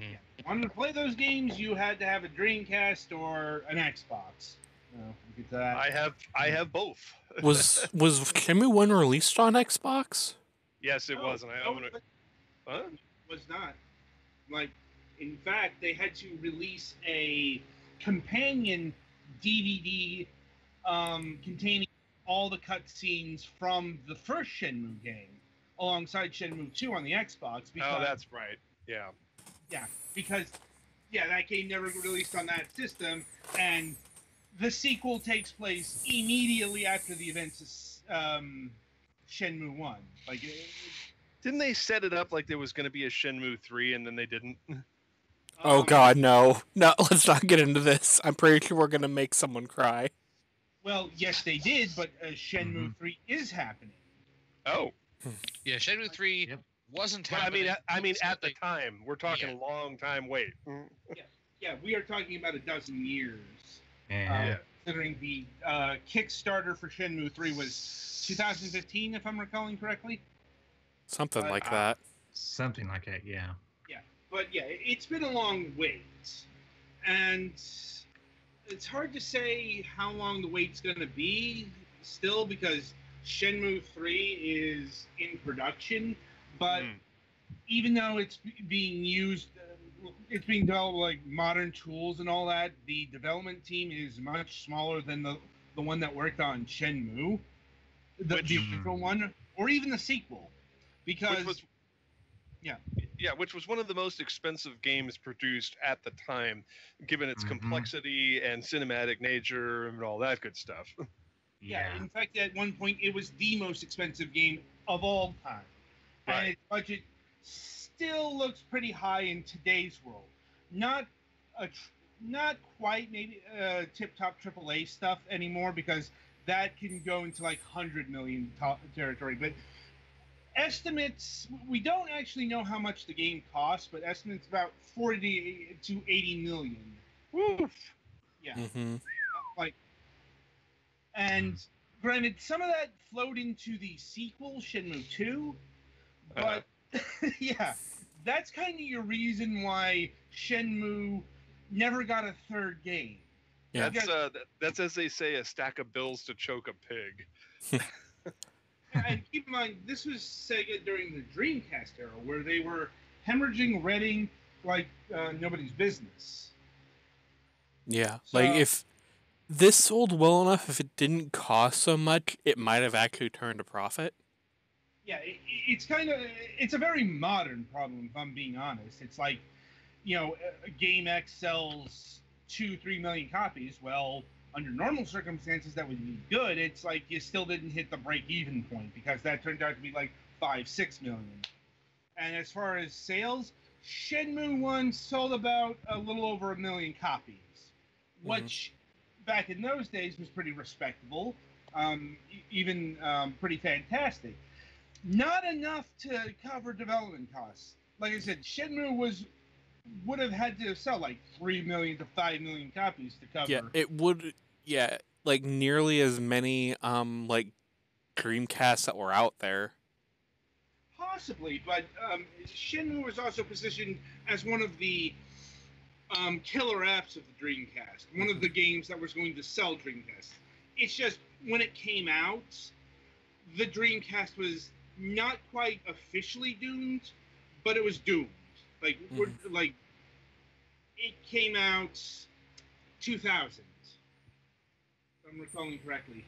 mm-hmm. yeah. wanted to play those games, you had to have a Dreamcast or an Xbox. Uh, get that. I have, I have both. was was Shenmue one released on Xbox? Yes, it oh, was, and I own it. Huh? It was not. Like, in fact, they had to release a companion D V D um, containing all the cutscenes from the first Shenmue game, alongside Shenmue two on the Xbox. Because, oh, that's right. Yeah. Yeah, because, yeah, that game never released on that system, and the sequel takes place immediately after the events of um, Shenmue one. Like, it, didn't they set it up like there was going to be a Shenmue three, and then they didn't? Oh, um, God, no. No, let's not get into this. I'm pretty sure we're going to make someone cry. Well, yes, they did, but uh, Shenmue mm-hmm. three is happening. Oh. Yeah, Shenmue three yep. wasn't happening. Well, I mean, I mean, at the time, we're talking yeah. long time wait. yeah, yeah, we are talking about a dozen years. Yeah. Uh, considering the uh, Kickstarter for Shenmue three was twenty fifteen, if I'm recalling correctly. Something uh, like that. Uh, Something like that, yeah. Yeah, but yeah, it's been a long wait, and it's hard to say how long the wait's going to be still, because Shenmue three is in production, but mm. even though it's being used, it's being developed like modern tools and all that, the development team is much smaller than the, the one that worked on Shenmue. the, which, the original one, or even the sequel, because which was, yeah, yeah, which was one of the most expensive games produced at the time, given its mm-hmm. complexity and cinematic nature and all that good stuff. Yeah. yeah, in fact, at one point, it was the most expensive game of all time, right. and its budget still looks pretty high in today's world. Not a, tr not quite maybe uh, tip-top triple A stuff anymore, because that can go into like one hundred million territory. But estimates, we don't actually know how much the game costs, but estimates about forty to eighty million. Woof. Yeah. Mm-hmm. Like. And granted, some of that flowed into the sequel, Shenmue two, but uh, yeah, that's kind of your reason why Shenmue never got a third game. Yeah, that's, uh, that's as they say, a stack of bills to choke a pig. And keep in mind, this was Sega during the Dreamcast era, where they were hemorrhaging redding like uh, nobody's business. Yeah, so, like if. This sold well enough, if it didn't cost so much, it might have actually turned a profit. Yeah, it, it's kind of, it's a very modern problem, if I'm being honest. It's like, you know, Game X sells two, three million copies. Well, under normal circumstances, that would be good. It's like you still didn't hit the break-even point, because that turned out to be like five, six million. And as far as sales, Shenmue one sold about a little over a million copies, mm-hmm. which... back in those days was pretty respectable, um, even um, pretty fantastic. Not enough to cover development costs. Like I said, Shenmue was would have had to sell like three million to five million copies to cover. Yeah, it would. Yeah, like nearly as many um, like Dreamcasts that were out there. Possibly, but um, Shenmue was also positioned as one of the Um, killer apps of the Dreamcast, one of the games that was going to sell Dreamcast. It's just when it came out, the Dreamcast was not quite officially doomed, but it was doomed. Like, mm. we're, like it came out two thousand, if I'm recalling correctly.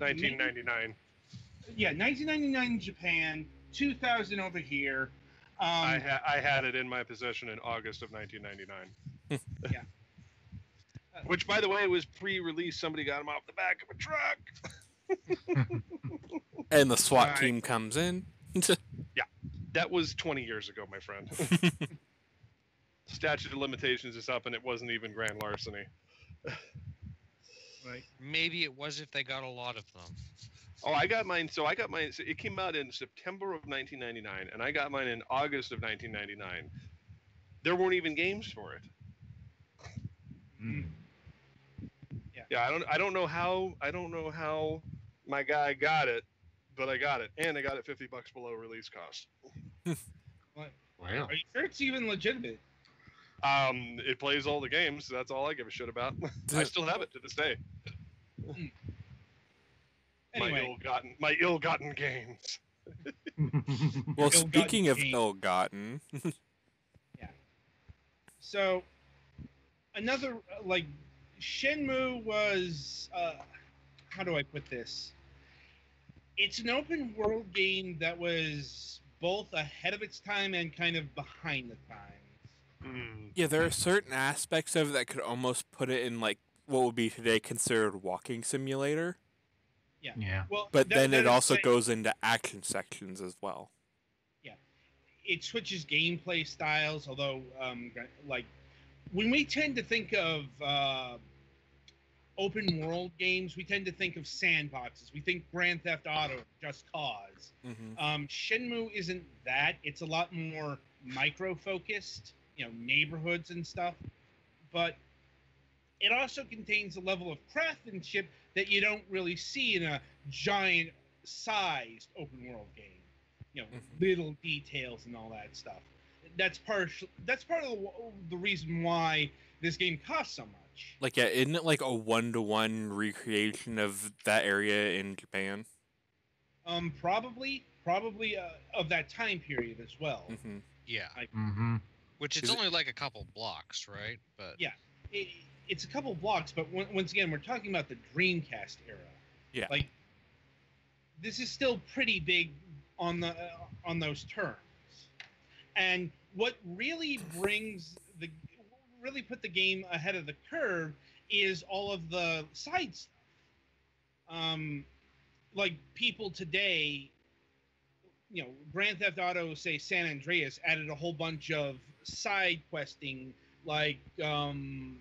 nineteen ninety-nine. Yeah, nineteen ninety-nine in Japan, two thousand over here. Um, I, ha I had it in my possession in August of nineteen ninety-nine. Yeah. Uh, Which, by the way, was pre-release. Somebody got him off the back of a truck. And the SWAT right. team comes in. Yeah. That was twenty years ago, my friend. Statute of limitations is up, and it wasn't even grand larceny. Right. Maybe it was if they got a lot of them. Oh, I got mine. So I got mine. So it came out in September of nineteen ninety-nine, and I got mine in August of nineteen ninety-nine. There weren't even games for it. Mm. Yeah. yeah, I don't. I don't know how. I don't know how my guy got it, but I got it, and I got it fifty bucks below release cost. What? Wow. Are you sure it's even legitimate? Um, it plays all the games. So that's all I give a shit about. I still have it to this day. Mm. Anyway. My ill-gotten, my ill-gotten games. Well, speaking Ill of ill-gotten, yeah. So, another like Shenmue was. Uh, how do I put this? It's an open-world game that was both ahead of its time and kind of behind the times. Mm. Yeah, there are certain aspects of it that could almost put it in like what would be today considered walking simulator. Yeah. yeah. Well, but that, then that it also like, goes into action sections as well. Yeah. It switches gameplay styles, although, um, like, when we tend to think of uh, open world games, we tend to think of sandboxes. We think Grand Theft Auto, Just Cause. Mm-hmm. um, Shenmue isn't that. It's a lot more micro-focused, you know, neighborhoods and stuff. But it also contains a level of craftsmanship that you don't really see in a giant-sized open-world game. You know, mm-hmm. little details and all that stuff. That's partial. That's part of the, the reason why this game costs so much. Like, yeah, isn't it like a one-to-one recreation of that area in Japan? Um, probably, probably uh, of that time period as well. Mm-hmm. Yeah. Like, mm-hmm. Which it's Is only it... like a couple blocks, right? But yeah. It, It's a couple blocks, but once again, we're talking about the Dreamcast era. Yeah. Like, this is still pretty big on the uh, on those terms. And what really brings the really put the game ahead of the curve is all of the side stuff. Um, like people today, you know, Grand Theft Auto, say San Andreas, added a whole bunch of side questing, like um,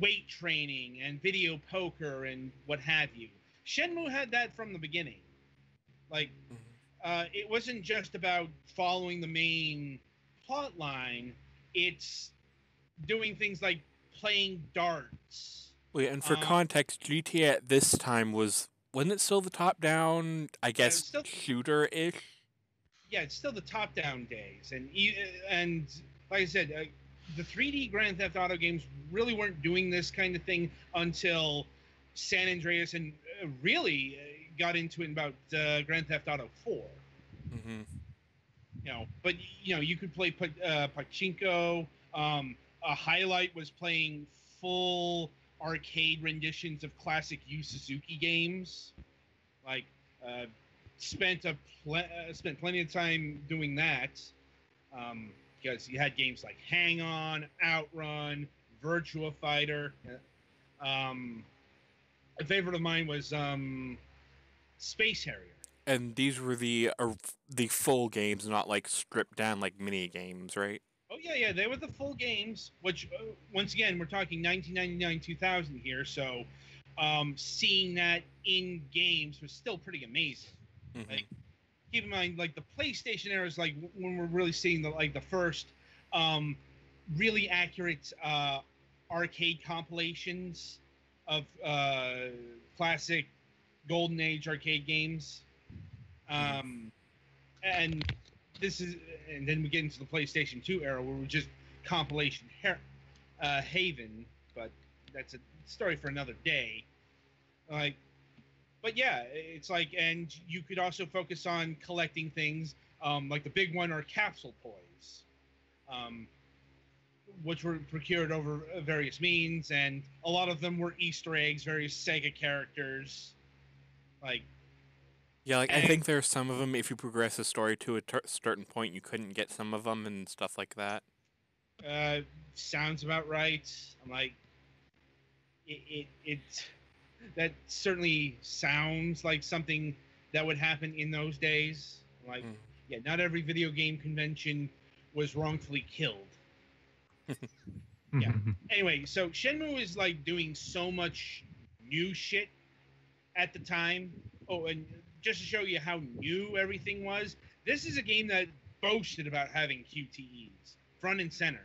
weight training and video poker and what have you. Shenmue had that from the beginning. Like, uh, it wasn't just about following the main plot line. It's doing things like playing darts. Well, yeah, and for um, context, G T A at this time was, wasn't it still the top-down, I guess, yeah, shooter-ish? Yeah, it's still the top-down days. And, and like I said, uh, the three D Grand Theft Auto games really weren't doing this kind of thing until San Andreas, and uh, really uh, got into it in about uh, Grand Theft Auto four. Mm-hmm. You know, but, you know, you could play uh, pachinko. Um, a highlight was playing full arcade renditions of classic Yu Suzuki games. Like, uh, spent a pl uh, spent plenty of time doing that, um, because you had games like Hang On, Outrun, Virtua Fighter. Yeah. Um, a favorite of mine was um, Space Harrier. And these were the uh, the full games, not like stripped down like mini games, right? Oh yeah, yeah, they were the full games. Which, uh, once again, we're talking nineteen ninety-nine, two thousand here, so um, seeing that in games was still pretty amazing. Mm-hmm. Like, keep in mind, like the PlayStation era is like when we're really seeing the like the first um, really accurate uh, arcade compilations of uh, classic Golden Age arcade games. Um, and this is, and then we get into the PlayStation two era where we're just compilation her uh, haven, but that's a story for another day. Like, but yeah, it's like, and you could also focus on collecting things, um, like the big one are capsule toys, um, which were procured over various means, and a lot of them were Easter eggs, various Sega characters, like. Yeah, like, and I think there are some of them, if you progress the story to a ter certain point, you couldn't get some of them and stuff like that. Uh, sounds about right. I'm like, it, it, it, that certainly sounds like something that would happen in those days. I'm like, mm. yeah, not every video game convention was wrongfully killed. Yeah. Anyway, so Shenmue is, like, doing so much new shit at the time. Oh, and just to show you how new everything was, this is a game that boasted about having Q T Es front and center.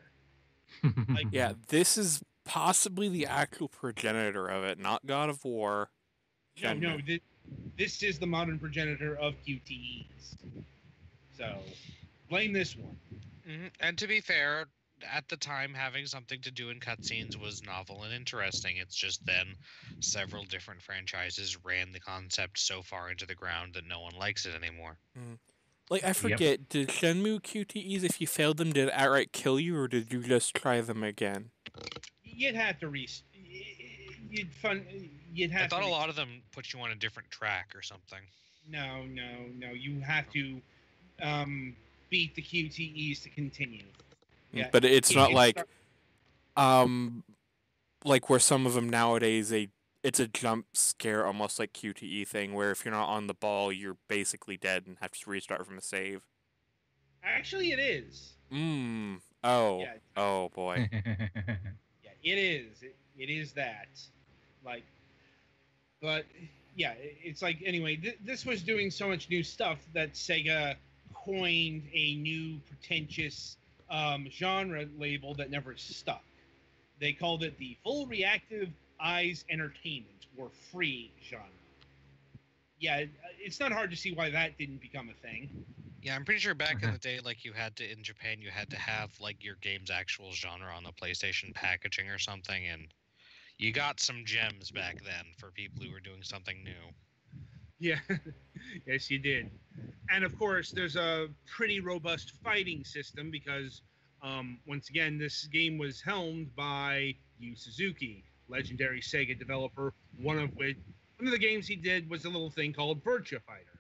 Like, yeah, this is possibly the actual progenitor of it, not God of War. No, no, this, this is the modern progenitor of Q T Es. So, blame this one. Mm-hmm. And to be fair, at the time, having something to do in cutscenes was novel and interesting. It's just then several different franchises ran the concept so far into the ground that no one likes it anymore. Mm. Like, I forget, yep. Did Shenmue Q T Es, if you failed them, did it outright kill you, or did you just try them again? You'd have to re... You'd fun... You'd have I thought to a lot of them put you on a different track or something. No, no, no. You have to um, beat the Q T Es to continue. Yeah. But it's not like, um, like where some of them nowadays, they it's a jump scare, almost like Q T E thing, where if you're not on the ball, you're basically dead and have to restart from a save. Actually, it is. Mm. Oh. Yeah. Oh boy. Yeah, it is. It, it is that. Like, but yeah, it's like anyway. Th this was doing so much new stuff that Sega coined a new pretentious Um, genre label that never stuck. They called it the Full Reactive Eyes Entertainment, or free genre. Yeah, it's not hard to see why that didn't become a thing. Yeah, I'm pretty sure back in the day, like, you had to, in Japan, you had to have, like, your game's actual genre on the PlayStation packaging or something, and you got some gems back then for people who were doing something new. Yeah, yes, you did. And, of course, there's a pretty robust fighting system because, um, once again, this game was helmed by Yu Suzuki, legendary Sega developer, one of which, one of the games he did was a little thing called Virtua Fighter,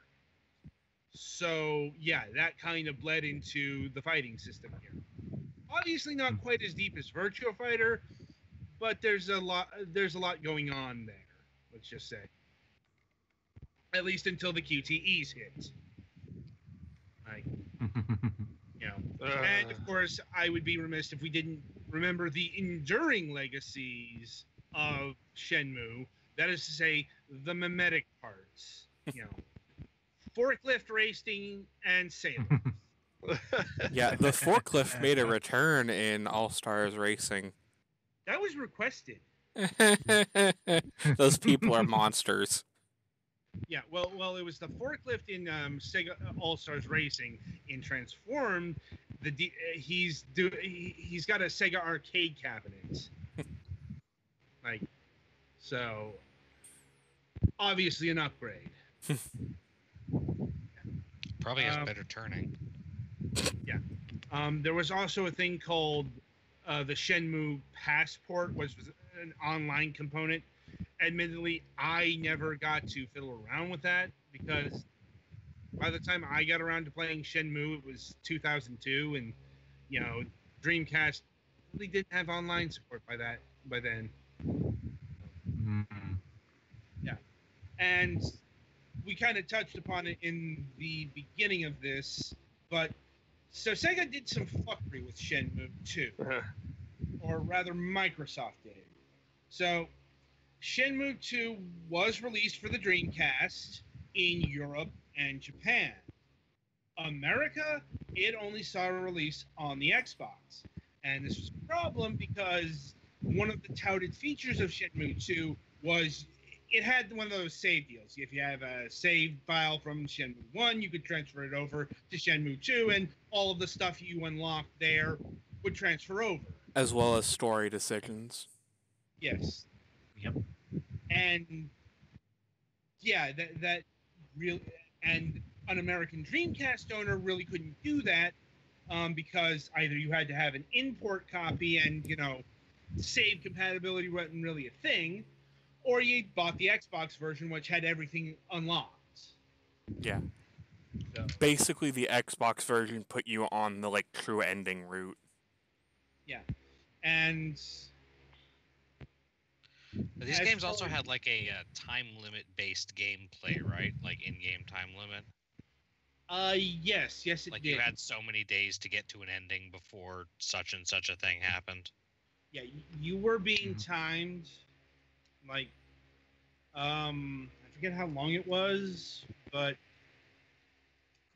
So, yeah, that kind of bled into the fighting system here. Obviously not quite as deep as Virtua Fighter, but there's a lot there's a lot going on there, let's just say. At least until the Q T Es hit. Like, you know. Uh. And, of course, I would be remiss if we didn't remember the enduring legacies of Shenmue. That is to say, the memetic parts. You know, forklift racing and sailing. Yeah, the forklift made a return in All-Stars Racing. That was requested. Those people are monsters. Yeah, well, well, it was the forklift in um, Sega All-Stars Racing in Transform. The D he's do he, he's got a Sega arcade cabinet, like so. Obviously, an upgrade. Probably has um, better turning. Yeah, um, there was also a thing called uh, the Shenmue Passport, which was an online component. Admittedly, I never got to fiddle around with that because by the time I got around to playing Shenmue, it was two thousand two, and you know, Dreamcast really didn't have online support by that by then. Mm-hmm. Yeah, and we kind of touched upon it in the beginning of this, but so Sega did some fuckery with Shenmue two, uh-huh. or rather, Microsoft did. So. Shenmue two was released for the Dreamcast in Europe and Japan. America, it only saw a release on the Xbox. And this was a problem because one of the touted features of Shenmue two was it had one of those save deals. If you have a save file from Shenmue one, you could transfer it over to Shenmue two, and all of the stuff you unlocked there would transfer over. As well as story decisions. Yes. Yep. And yeah, that that real and an American Dreamcast owner really couldn't do that um, because either you had to have an import copy and you know save compatibility wasn't really a thing, or you bought the Xbox version which had everything unlocked. Yeah. So. Basically, the Xbox version put you on the like true ending route. Yeah, and. But these As games also had like a uh, time limit based gameplay, right? Like in-game time limit. Uh, yes, yes, it like did. Like you had so many days to get to an ending before such and such a thing happened. Yeah, you were being timed. Like, um, I forget how long it was, but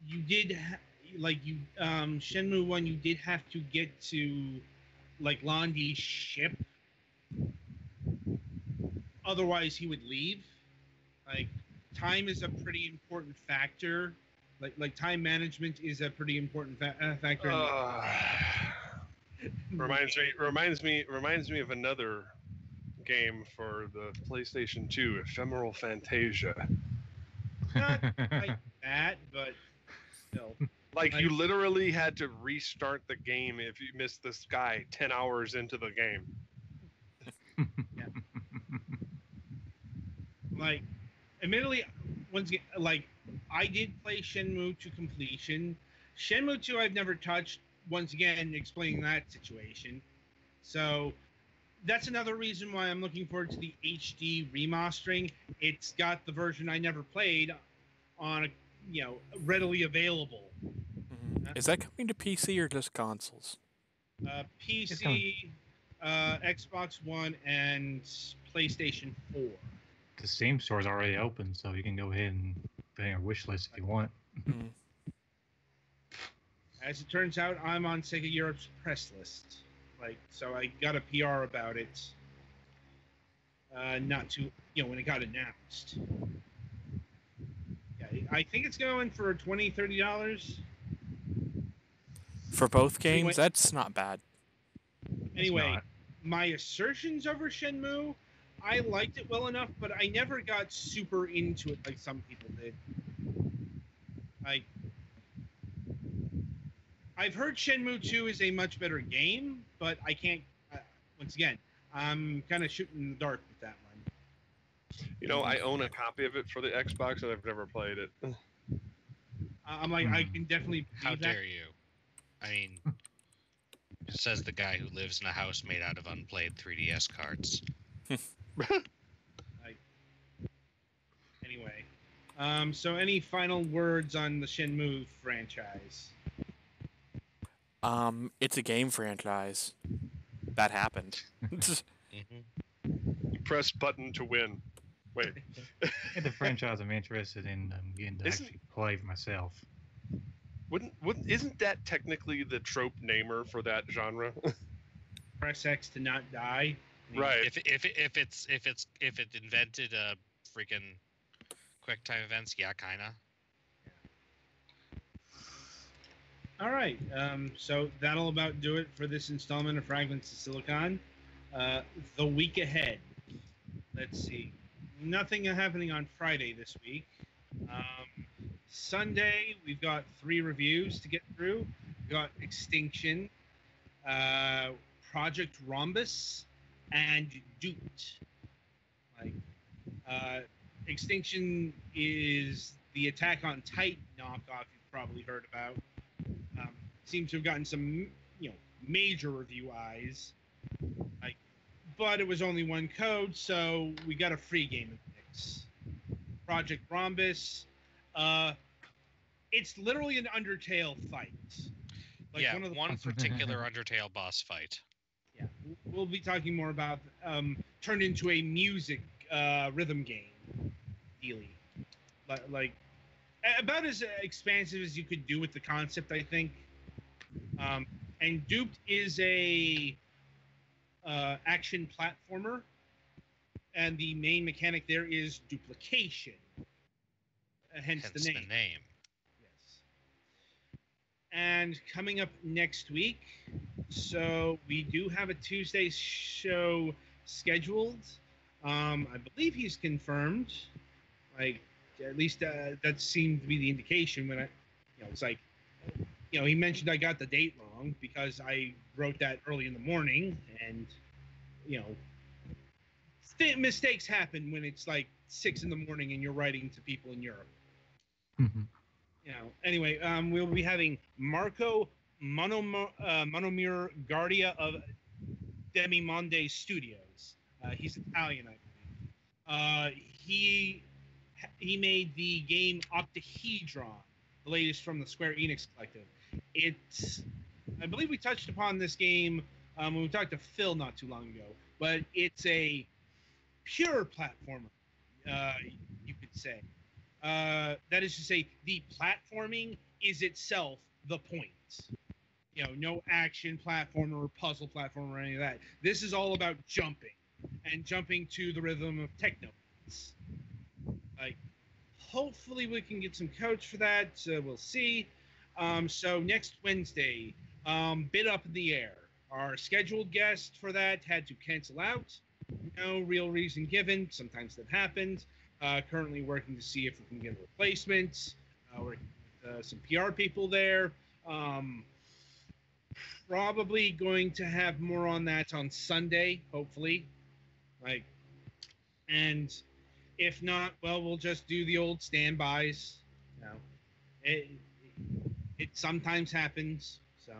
you did ha like you um Shenmue one. You did have to get to like Landi's ship. Otherwise, he would leave. Like, time is a pretty important factor. Like, like time management is a pretty important fa factor. Uh, reminds me, reminds me, reminds me of another game for the PlayStation two, Ephemeral Fantasia. Not like that, but still. Like, like you literally had to restart the game if you missed this guy ten hours into the game. Yeah. Like, admittedly, once again, like, I did play Shenmue to completion. Shenmue two I've never touched, once again, explaining that situation. So, that's another reason why I'm looking forward to the H D remastering. It's got the version I never played on, a, you know, readily available. Mm-hmm. uh, Is that coming to P C or just consoles? Uh, P C, uh, Xbox One, and PlayStation four. The Steam store is already open, so you can go ahead and put in your wish list if you want. As it turns out, I'm on Sega Europe's press list, like so I got a P R about it. Uh, not too, you know, when it got announced. Yeah, I think it's going for twenty, thirty dollars for both games. Anyway, that's not bad. Anyway, not. My assertions over Shenmue. I liked it well enough, but I never got super into it like some people did. Like, I've heard Shenmue two is a much better game, but I can't. Uh, once again, I'm kind of shooting in the dark with that one. You know, I own a copy of it for the Xbox, and I've never played it. I'm like, I can definitely. How dare you? I mean, says the guy who lives in a house made out of unplayed three D S cards. Like, anyway, um, so any final words on the Shenmue franchise? Um, it's a game franchise. That happened. Mm-hmm. You press button to win. Wait. The franchise I'm interested in um, getting to isn't, actually play myself. Wouldn't wouldn't isn't that technically the trope namer for that genre? Press X to not die. I mean, right. If if if it's if it's if it invented a freaking quick time events, yeah, kinda. All right. Um, so that'll about do it for this installment of Fragments of Silicon. Uh, the week ahead. Let's see. Nothing happening on Friday this week. Um, Sunday, we've got three reviews to get through. We've got Extinction, uh, Project Rhombus, and Duped. Like, uh, Extinction is the Attack on Titan knockoff you've probably heard about. Um, seems to have gotten some, you know, major review eyes. Like, but it was only one code, so we got a free game of mix. Project Rhombus. Uh, it's literally an Undertale fight. Like yeah, one, of the one particular Undertale boss fight. Yeah, we'll be talking more about um, turned into a music uh, rhythm game, dealy, but like. About as expansive as you could do with the concept, I think. Um, and Duped is a uh, action platformer, and the main mechanic there is duplication. Uh, hence, hence the name. the name. Yes. And coming up next week, so we do have a Tuesday show scheduled. Um, I believe he's confirmed. Like. At least uh, that seemed to be the indication when I, you know, it's like, you know, he mentioned I got the date wrong because I wrote that early in the morning, and, you know, st- mistakes happen when it's like six in the morning and you're writing to people in Europe. Mm-hmm. You know, anyway, um, we'll be having Marco Monom- uh, Monomir Guardia of Demimonde Studios. Uh, he's Italian, I believe. Uh, he... He made the game Octahedron, the latest from the Square Enix Collective. It's, I believe we touched upon this game um, when we talked to Phil not too long ago, but it's a pure platformer, uh, you could say. Uh, that is to say, the platforming is itself the point. You know, no action platformer or puzzle platformer or any of that. This is all about jumping, and jumping to the rhythm of techno beats. Like, hopefully we can get some codes for that. So we'll see. Um, so next Wednesday, um, Bit Up in the Air. Our scheduled guest for that had to cancel out. No real reason given. Sometimes that happens. Uh, currently working to see if we can get a replacement. Uh, we're uh, some P R people there. Um, probably going to have more on that on Sunday, hopefully. Like, and... If not, well, we'll just do the old standbys. You know, it, it, it sometimes happens. So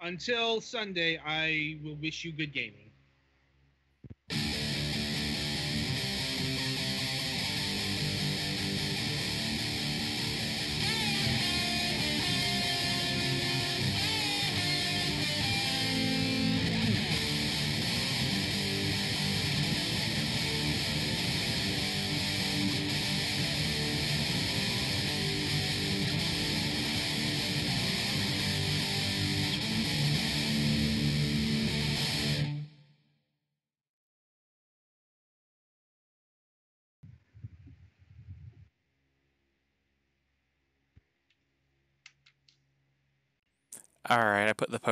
until Sunday, I will wish you good gaming. All right, I put the post.